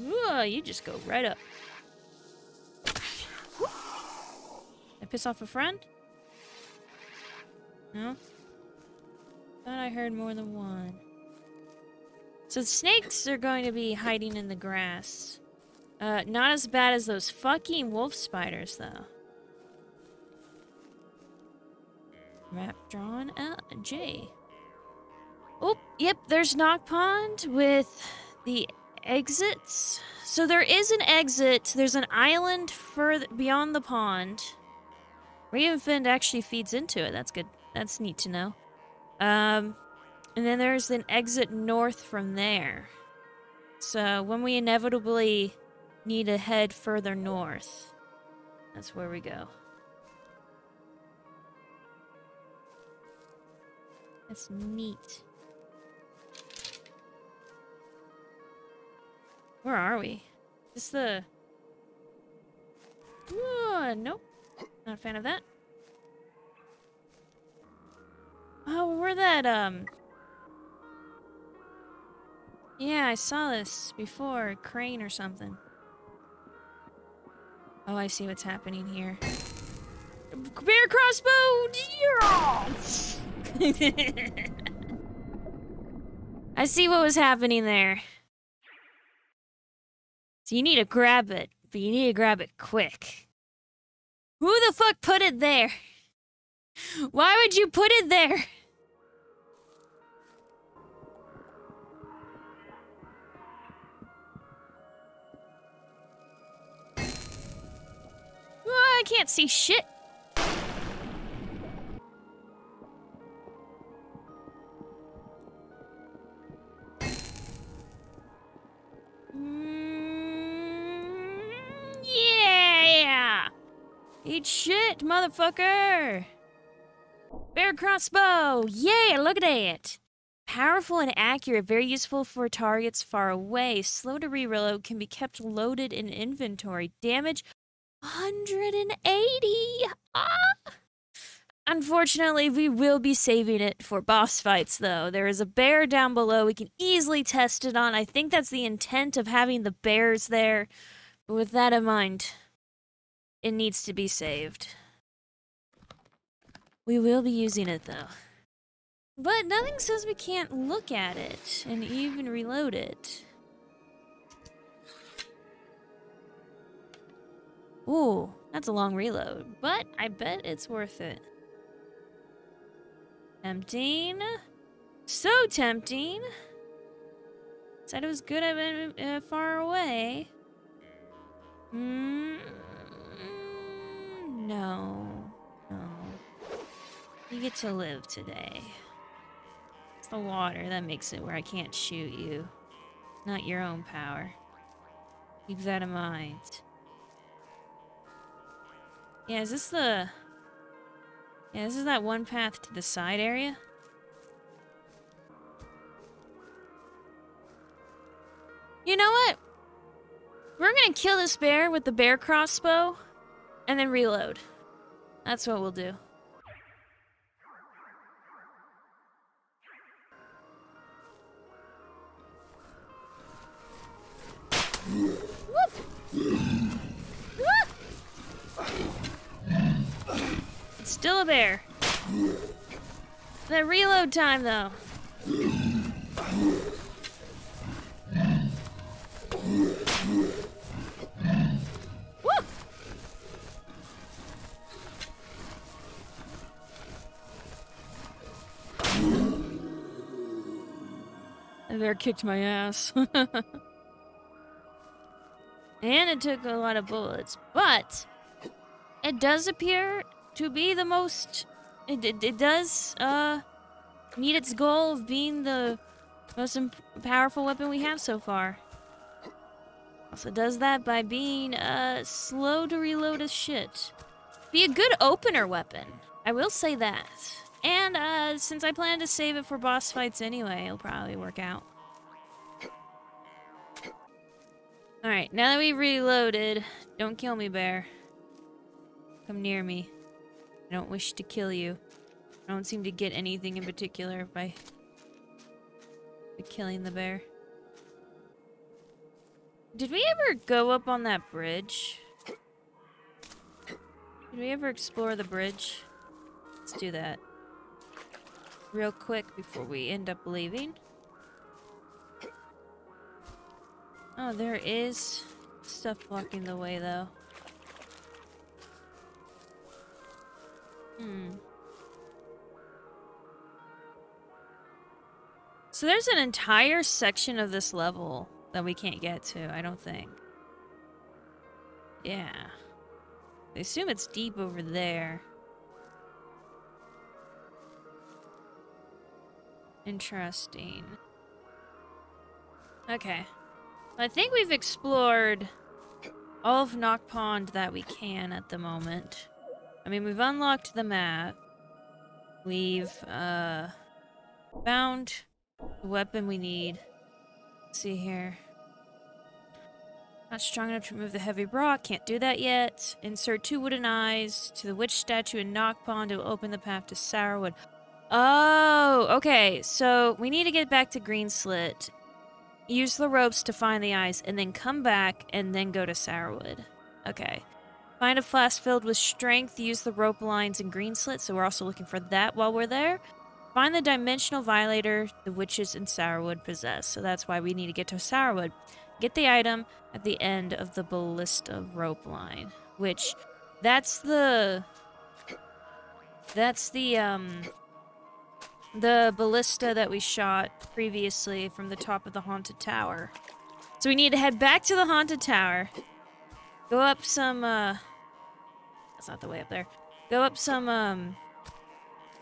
Ooh, you just go right up. Whoop. Did I piss off a friend? No? Thought I heard more than one. So the snakes are going to be hiding in the grass. Uh, not as bad as those fucking wolf spiders, though. Map drawn out. J. Oh, yep, there's Nokkpond with the exits. So there is an exit. There's an island further beyond the pond. Ravenfend actually feeds into it. That's good. That's neat to know. Um, and then there's an exit north from there. So when we inevitably need to head further north, that's where we go. That's neat. Where are we? Is this the... Ooh, nope. Not a fan of that. Oh, we're that, um... yeah, I saw this before. A crane or something. Oh, I see what's happening here. Bear crossbow! I see what was happening there. So you need to grab it, but you need to grab it quick. Who the fuck put it there? Why would you put it there? Well, I can't see shit. Eat shit, motherfucker! Bear crossbow! Yeah, look at it! Powerful and accurate, very useful for targets far away. Slow to reload, can be kept loaded in inventory. Damage one hundred eighty! Ah! Unfortunately, we will be saving it for boss fights, though. There is a bear down below we can easily test it on. I think that's the intent of having the bears there. But with that in mind... it needs to be saved. We will be using it, though. But nothing says we can't look at it and even reload it. Ooh, that's a long reload, but I bet it's worth it. Tempting. So tempting. Said it was good I've been uh, far away. Hmm... No, no. You get to live today. It's the water that makes it where I can't shoot you. Not your own power. Keep that in mind. Yeah, is this the... yeah, this is that one path to the side area? You know what? We're gonna kill this bear with the bear crossbow. And then reload. That's what we'll do. It's still a bear. The reload time, though. There kicked my ass. And it took a lot of bullets, but it does appear to be the most... It, it, it does uh, meet its goal of being the most imp powerful weapon we have so far. Also does that by being uh, slow to reload as shit. Be a good opener weapon. I will say that. And, uh, since I plan to save it for boss fights anyway, it'll probably work out. Alright, now that we reloaded, don't kill me, bear. Come near me. I don't wish to kill you. I don't seem to get anything in particular by, by killing the bear. Did we ever go up on that bridge? Did we ever explore the bridge? Let's do that. Real quick before we end up leaving. Oh, there is stuff blocking the way, though. Hmm. So there's an entire section of this level that we can't get to, I don't think. Yeah. I assume it's deep over there. Interesting. Okay. I think we've explored all of Nokkpond that we can at the moment. I mean, we've unlocked the map. We've, uh... found the weapon we need. Let's see here. Not strong enough to remove the heavy rock. Can't do that yet. Insert two wooden eyes to the witch statue in Nokkpond to open the path to Sourwood. Oh, okay. So we need to get back to Greenslit. Use the ropes to find the eyes, and then come back, and then go to Sourwood. Okay. Find a flask filled with strength. Use the rope lines in Greenslit. So we're also looking for that while we're there. Find the dimensional violator the witches in Sourwood possess. So that's why we need to get to Sourwood. Get the item at the end of the ballista rope line. Which, that's the... That's the, um... the ballista that we shot previously from the top of the haunted tower. So we need to head back to the haunted tower. Go up some, uh... That's not the way up there. Go up some, um...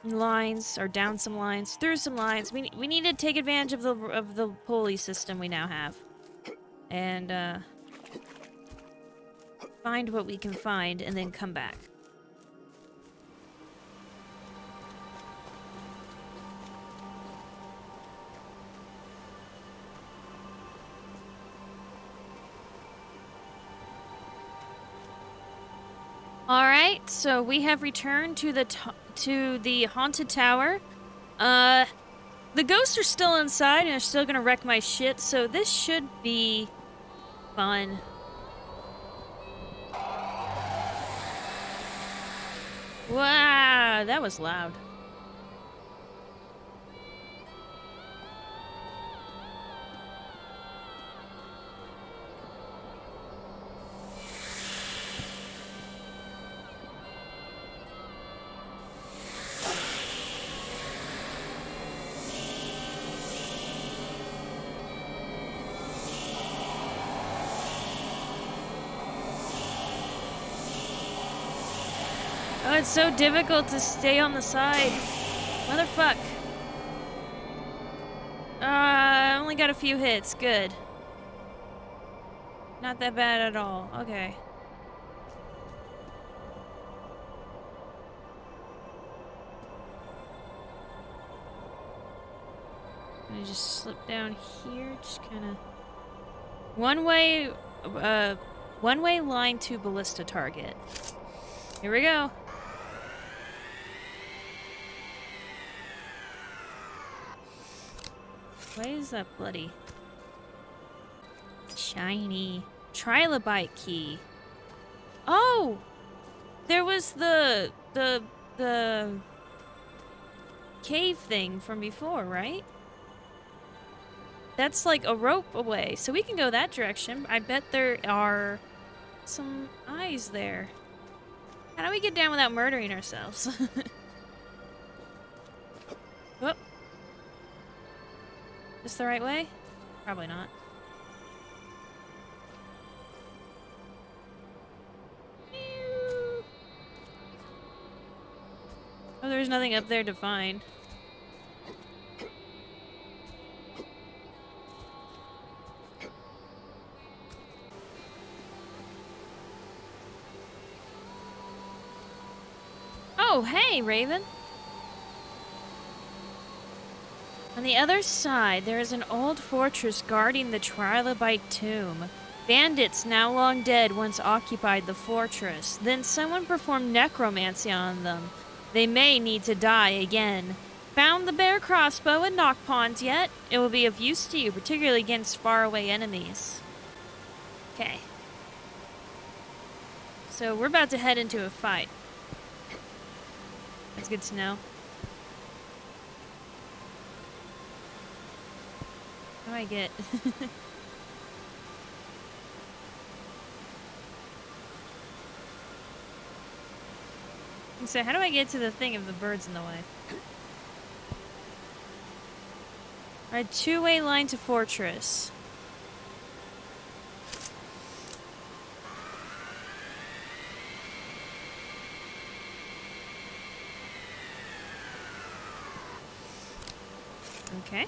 lines, or down some lines, through some lines. We, we need to take advantage of the of the pulley system we now have. And, uh... find what we can find, and then come back. Alright, so we have returned to the to, to the haunted tower. Uh, the ghosts are still inside and are still gonna wreck my shit, so this should be fun. Wow, that was loud. It's so difficult to stay on the side. Motherfuck. Uh, I only got a few hits. Good. Not that bad at all. Okay. I'm gonna just slip down here. Just kind of... One way... Uh, one way line to ballista target. Here we go. Why is that bloody? Shiny. Trilobite key. Oh! There was the... the... the... cave thing from before, right? That's like a rope away, so we can go that direction. I bet there are some eyes there. How do we get down without murdering ourselves? Whoop. Is this the right way? Probably not. Oh, there's nothing up there to find. Oh, hey, Raven! On the other side, there is an old fortress guarding the Trilobite tomb. Bandits, now long dead, once occupied the fortress. Then someone performed necromancy on them. They may need to die again. Found the bear crossbow in Nokkpond yet? It will be of use to you, particularly against faraway enemies. Okay. So we're about to head into a fight. That's good to know. How do I get? So how do I get to the thing if the bird's in the way? Alright, two-way line to fortress. Okay.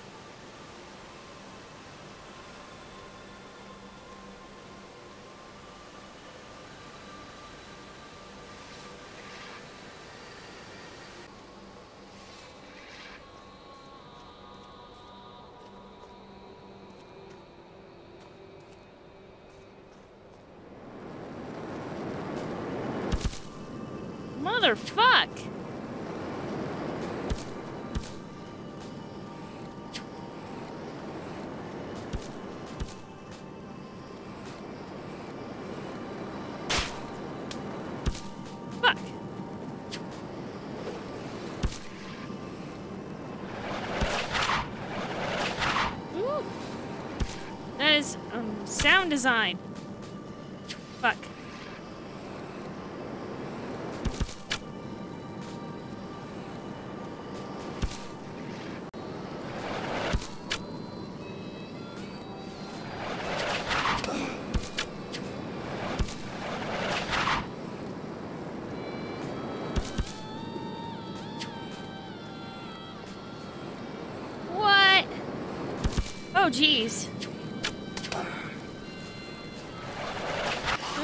Motherfuck! Fuck! Ooh. That is um, sound design. Fuck. Oh, geez. Oh,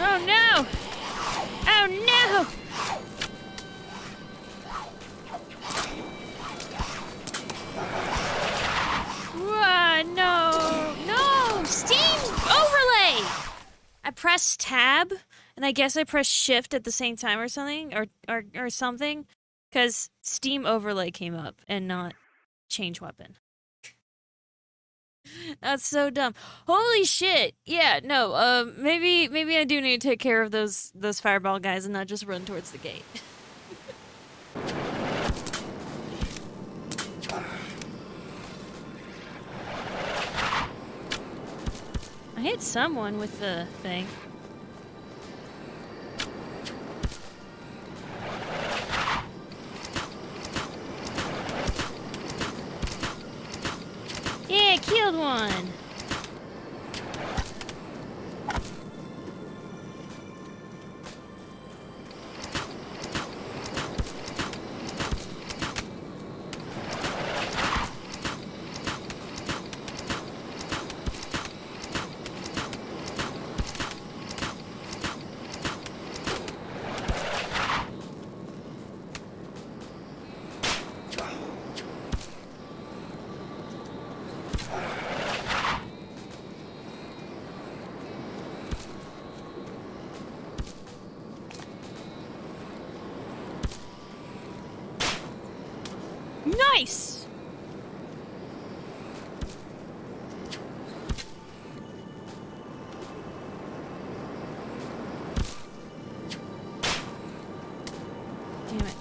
no! Oh, no! Uh, no! No! Steam overlay! I pressed tab, and I guess I pressed shift at the same time or something, or, or, or something, because Steam overlay came up, and not change weapon. That's so dumb. Holy shit! Yeah, no. Um, uh, maybe, maybe I do need to take care of those those fireball guys and not just run towards the gate. I hit someone with the thing. Yeah, killed one. Nice! Damn it.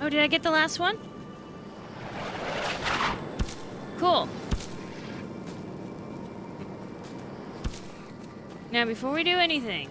Oh, did I get the last one? Cool. Now, before we do anything,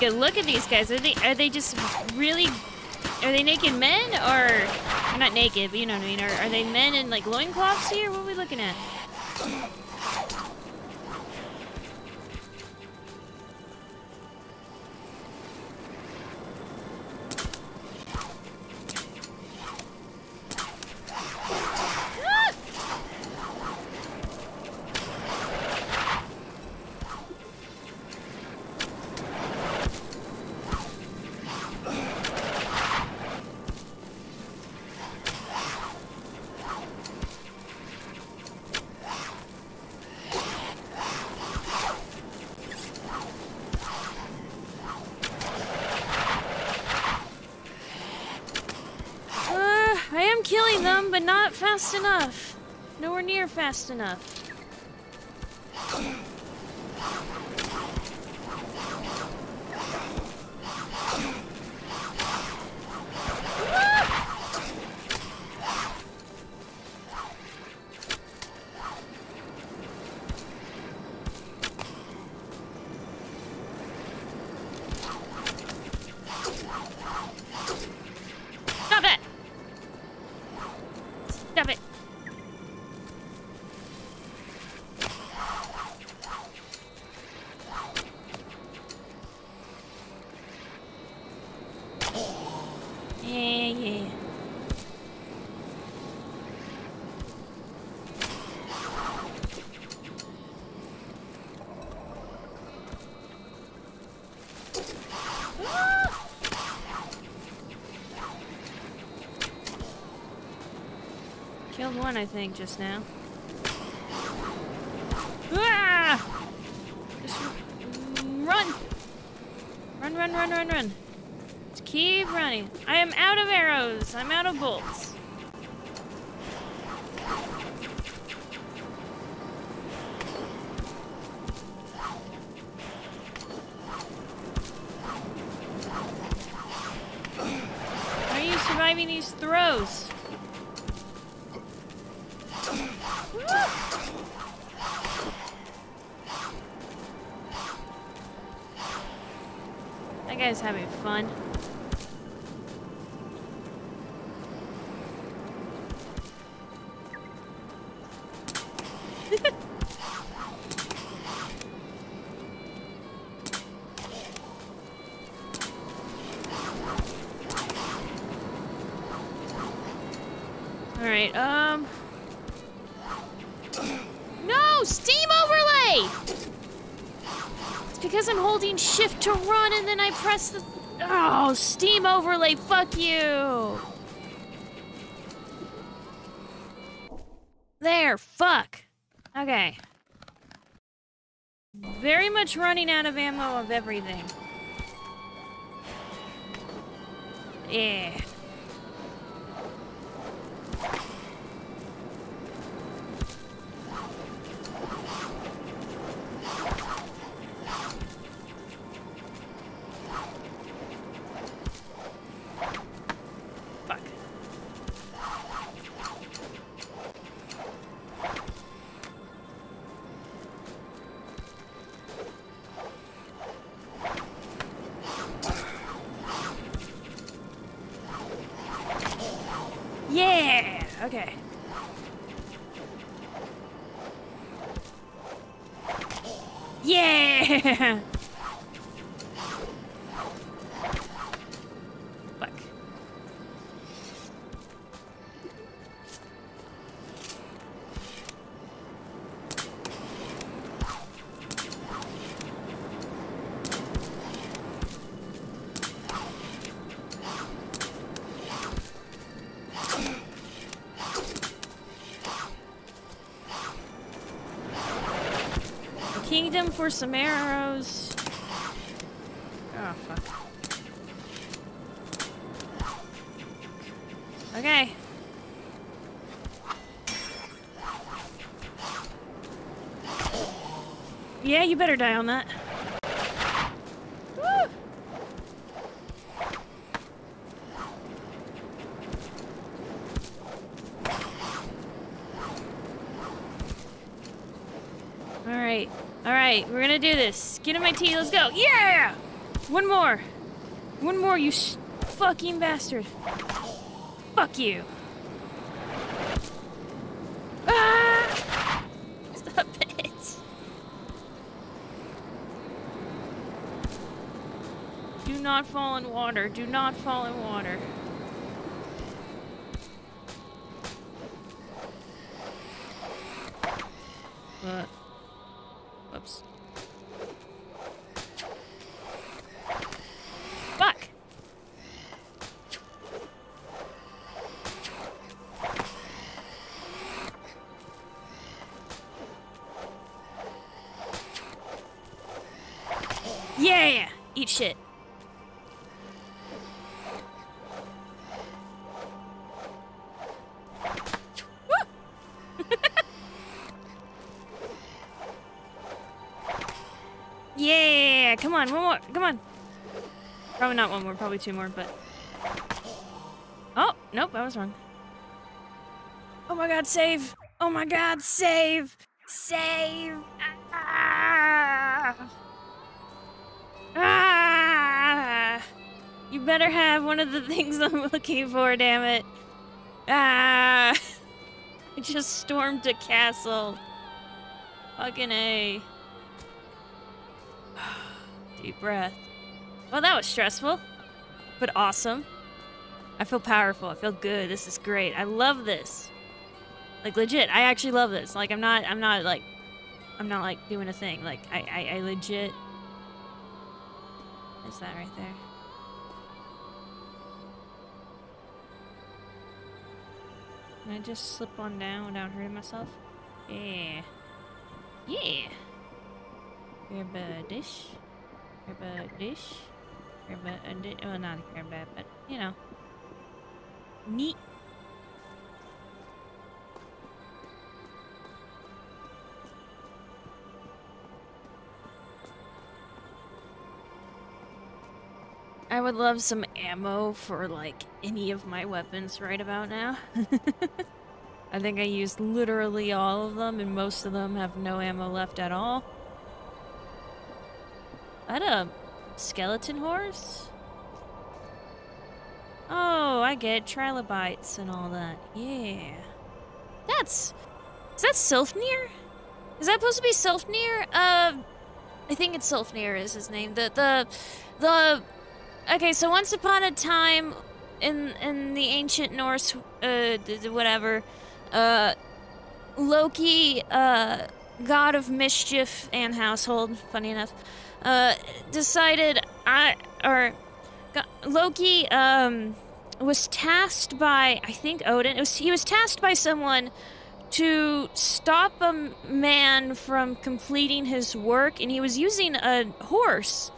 good look at these guys. Are they are they just really are they naked men or not naked, but you know what I mean? Are are they men in like loincloths here? What are we looking at? Killing them, but not fast enough. Nowhere near fast enough. Killed one, I think, just now. Ah! Just run! Run, run, run, run, run. Just keep running. I am out of arrows. I'm out of bolts. Are you surviving these throws? That guy's having fun. All right, um... No! Steam overlay! It's because I'm holding shift to run and then I press the... Oh, steam overlay, fuck you! There, fuck! Okay. Very much running out of ammo of everything. Yeah. Okay. Yeah! Fuck. Kingdom for some arrows. Oh, fuck. Okay. Yeah, you better die on that. Woo! All right. All right, we're gonna do this. Skin of my teeth, let's go. Yeah! One more! One more, you sh- fucking bastard! Fuck you! Ah! Stop it! Do not fall in water. Do not fall in water. Uh, oops. Fuck! Yeah! Eat shit. Come on, one more, come on. Probably not one more, probably two more, but... Oh, nope, I was wrong. Oh my god, save! Oh my god, save! Save! Ah! Ah! You better have one of the things I'm looking for, damn it. Ah! I just stormed a castle. Fucking A. Deep breath. Well, that was stressful, but awesome. I feel powerful. I feel good. This is great. I love this. Like, legit, I actually love this. Like, I'm not, I'm not, like, I'm not, like, doing a thing. Like, I, I, I legit... Is that right there? Can I just slip on down without hurting myself? Yeah. Yeah. Grab a dish. Grab a dish. Grab a, a dish. Well, not a grab but, you know. Neat. I would love some ammo for, like, any of my weapons right about now. I think I used literally all of them, and most of them have no ammo left at all. Is that a skeleton horse? Oh, I get trilobites and all that. Yeah. That's... Is that Sifnir? Is that supposed to be Sifnir? Uh... I think it's Sifnir is his name. The... The... The... Okay, so once upon a time in in the ancient Norse... Uh... whatever... Uh... Loki, uh... god of mischief and household, funny enough... Uh, decided I, or got, Loki, um, was tasked by, I think Odin, it was, he was tasked by someone to stop a man from completing his work, and he was using a horse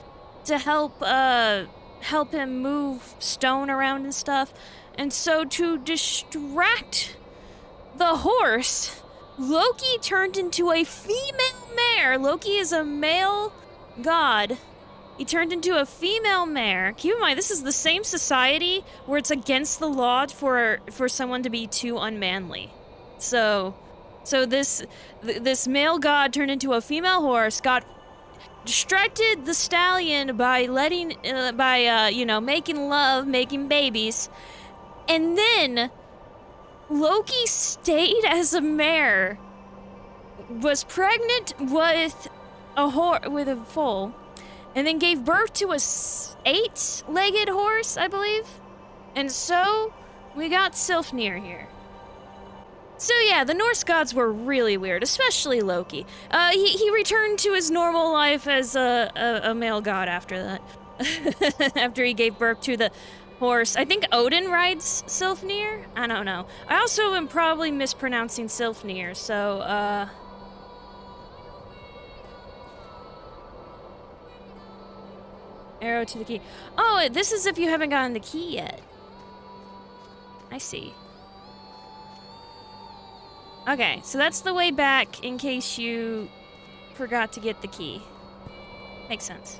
to help, uh, help him move stone around and stuff. And so to distract the horse, Loki turned into a female mare. Loki is a male god. He turned into a female mare. Keep in mind, this is the same society where it's against the law for for someone to be too unmanly. So, so this th this male god turned into a female horse. Got distracted the stallion by letting uh, by uh, you know making love, making babies, and then Loki stayed as a mare. Was pregnant with. A horse with a foal, and then gave birth to a s eight-legged horse, I believe. And so we got Sifnir here. So yeah, the Norse gods were really weird, especially Loki. Uh, he he returned to his normal life as a a, a male god after that. After he gave birth to the horse, I think Odin rides Sifnir. I don't know. I also am probably mispronouncing Sifnir, so uh. Arrow to the key. Oh, this is if you haven't gotten the key yet. I see. Okay, so that's the way back in case you forgot to get the key. Makes sense.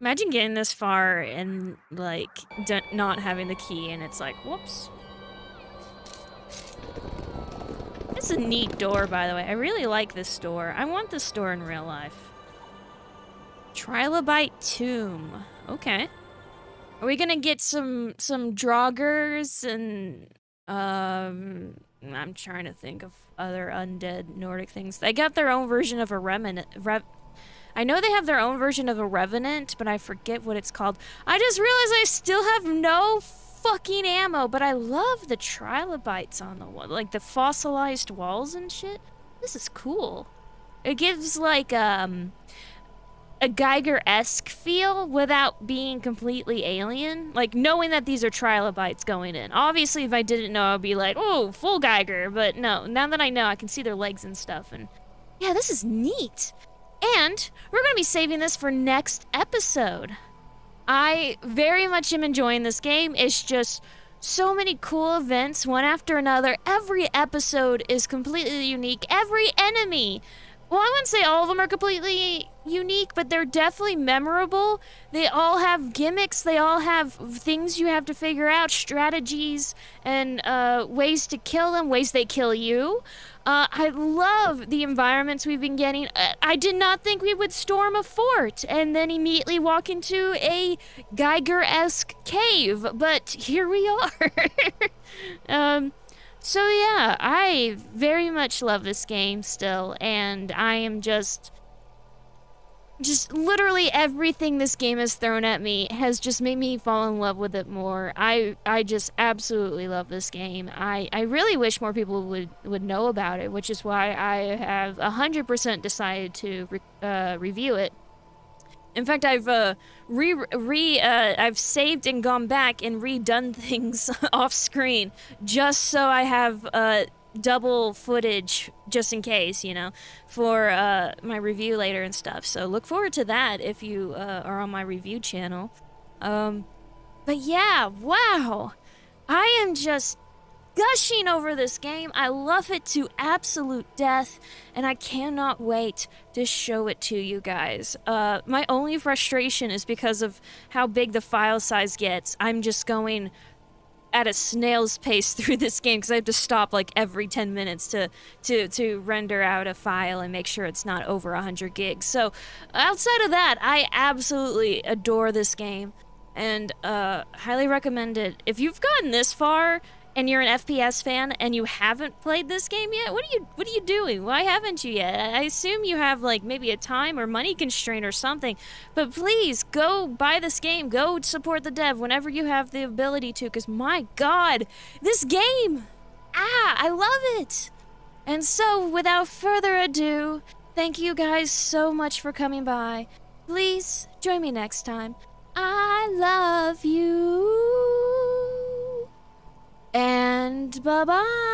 Imagine getting this far and, like, d not having the key and it's like, whoops. It's a neat door, by the way. I really like this door. I want this door in real life. Trilobite tomb. Okay. Are we gonna get some some draugrs and um? I'm trying to think of other undead Nordic things. They got their own version of a remnant. Rev I know they have their own version of a revenant, but I forget what it's called. I just realized I still have no fucking ammo, but I love the trilobites on the wall, like the fossilized walls and shit. This is cool. It gives like um. a Geiger-esque feel without being completely alien. Like, knowing that these are trilobites going in. Obviously, if I didn't know, I'd be like, oh, full Geiger. But no, now that I know, I can see their legs and stuff. And yeah, this is neat. And we're going to be saving this for next episode. I very much am enjoying this game. It's just so many cool events, one after another. Every episode is completely unique. Every enemy... Well, I wouldn't say all of them are completely unique, but they're definitely memorable. They all have gimmicks. They all have things you have to figure out, strategies, and uh, ways to kill them, ways they kill you. Uh, I love the environments we've been getting. I, I did not think we would storm a fort and then immediately walk into a Geiger-esque cave, but here we are. um... So yeah, I very much love this game still, and I am just... Just literally everything this game has thrown at me has just made me fall in love with it more. I I just absolutely love this game. I, I really wish more people would, would know about it, which is why I have one hundred percent decided to re uh, review it. In fact, I've uh, re re uh, I've saved and gone back and redone things off screen just so I have uh, double footage just in case, you know, for uh, my review later and stuff. So look forward to that if you uh, are on my review channel. Um, but yeah, wow, I am just gushing over this game. I love it to absolute death, and I cannot wait to show it to you guys. Uh, my only frustration is because of how big the file size gets. I'm just going at a snail's pace through this game because I have to stop like every ten minutes to, to, to render out a file and make sure it's not over one hundred gigs. So outside of that, I absolutely adore this game and uh, highly recommend it. If you've gotten this far, and you're an F P S fan, and you haven't played this game yet? What are you What are you doing? Why haven't you yet? I assume you have, like, maybe a time or money constraint or something. But please, go buy this game. Go support the dev whenever you have the ability to, because my god, this game! Ah, I love it! And so, without further ado, thank you guys so much for coming by. Please, join me next time. I love you! And bye-bye!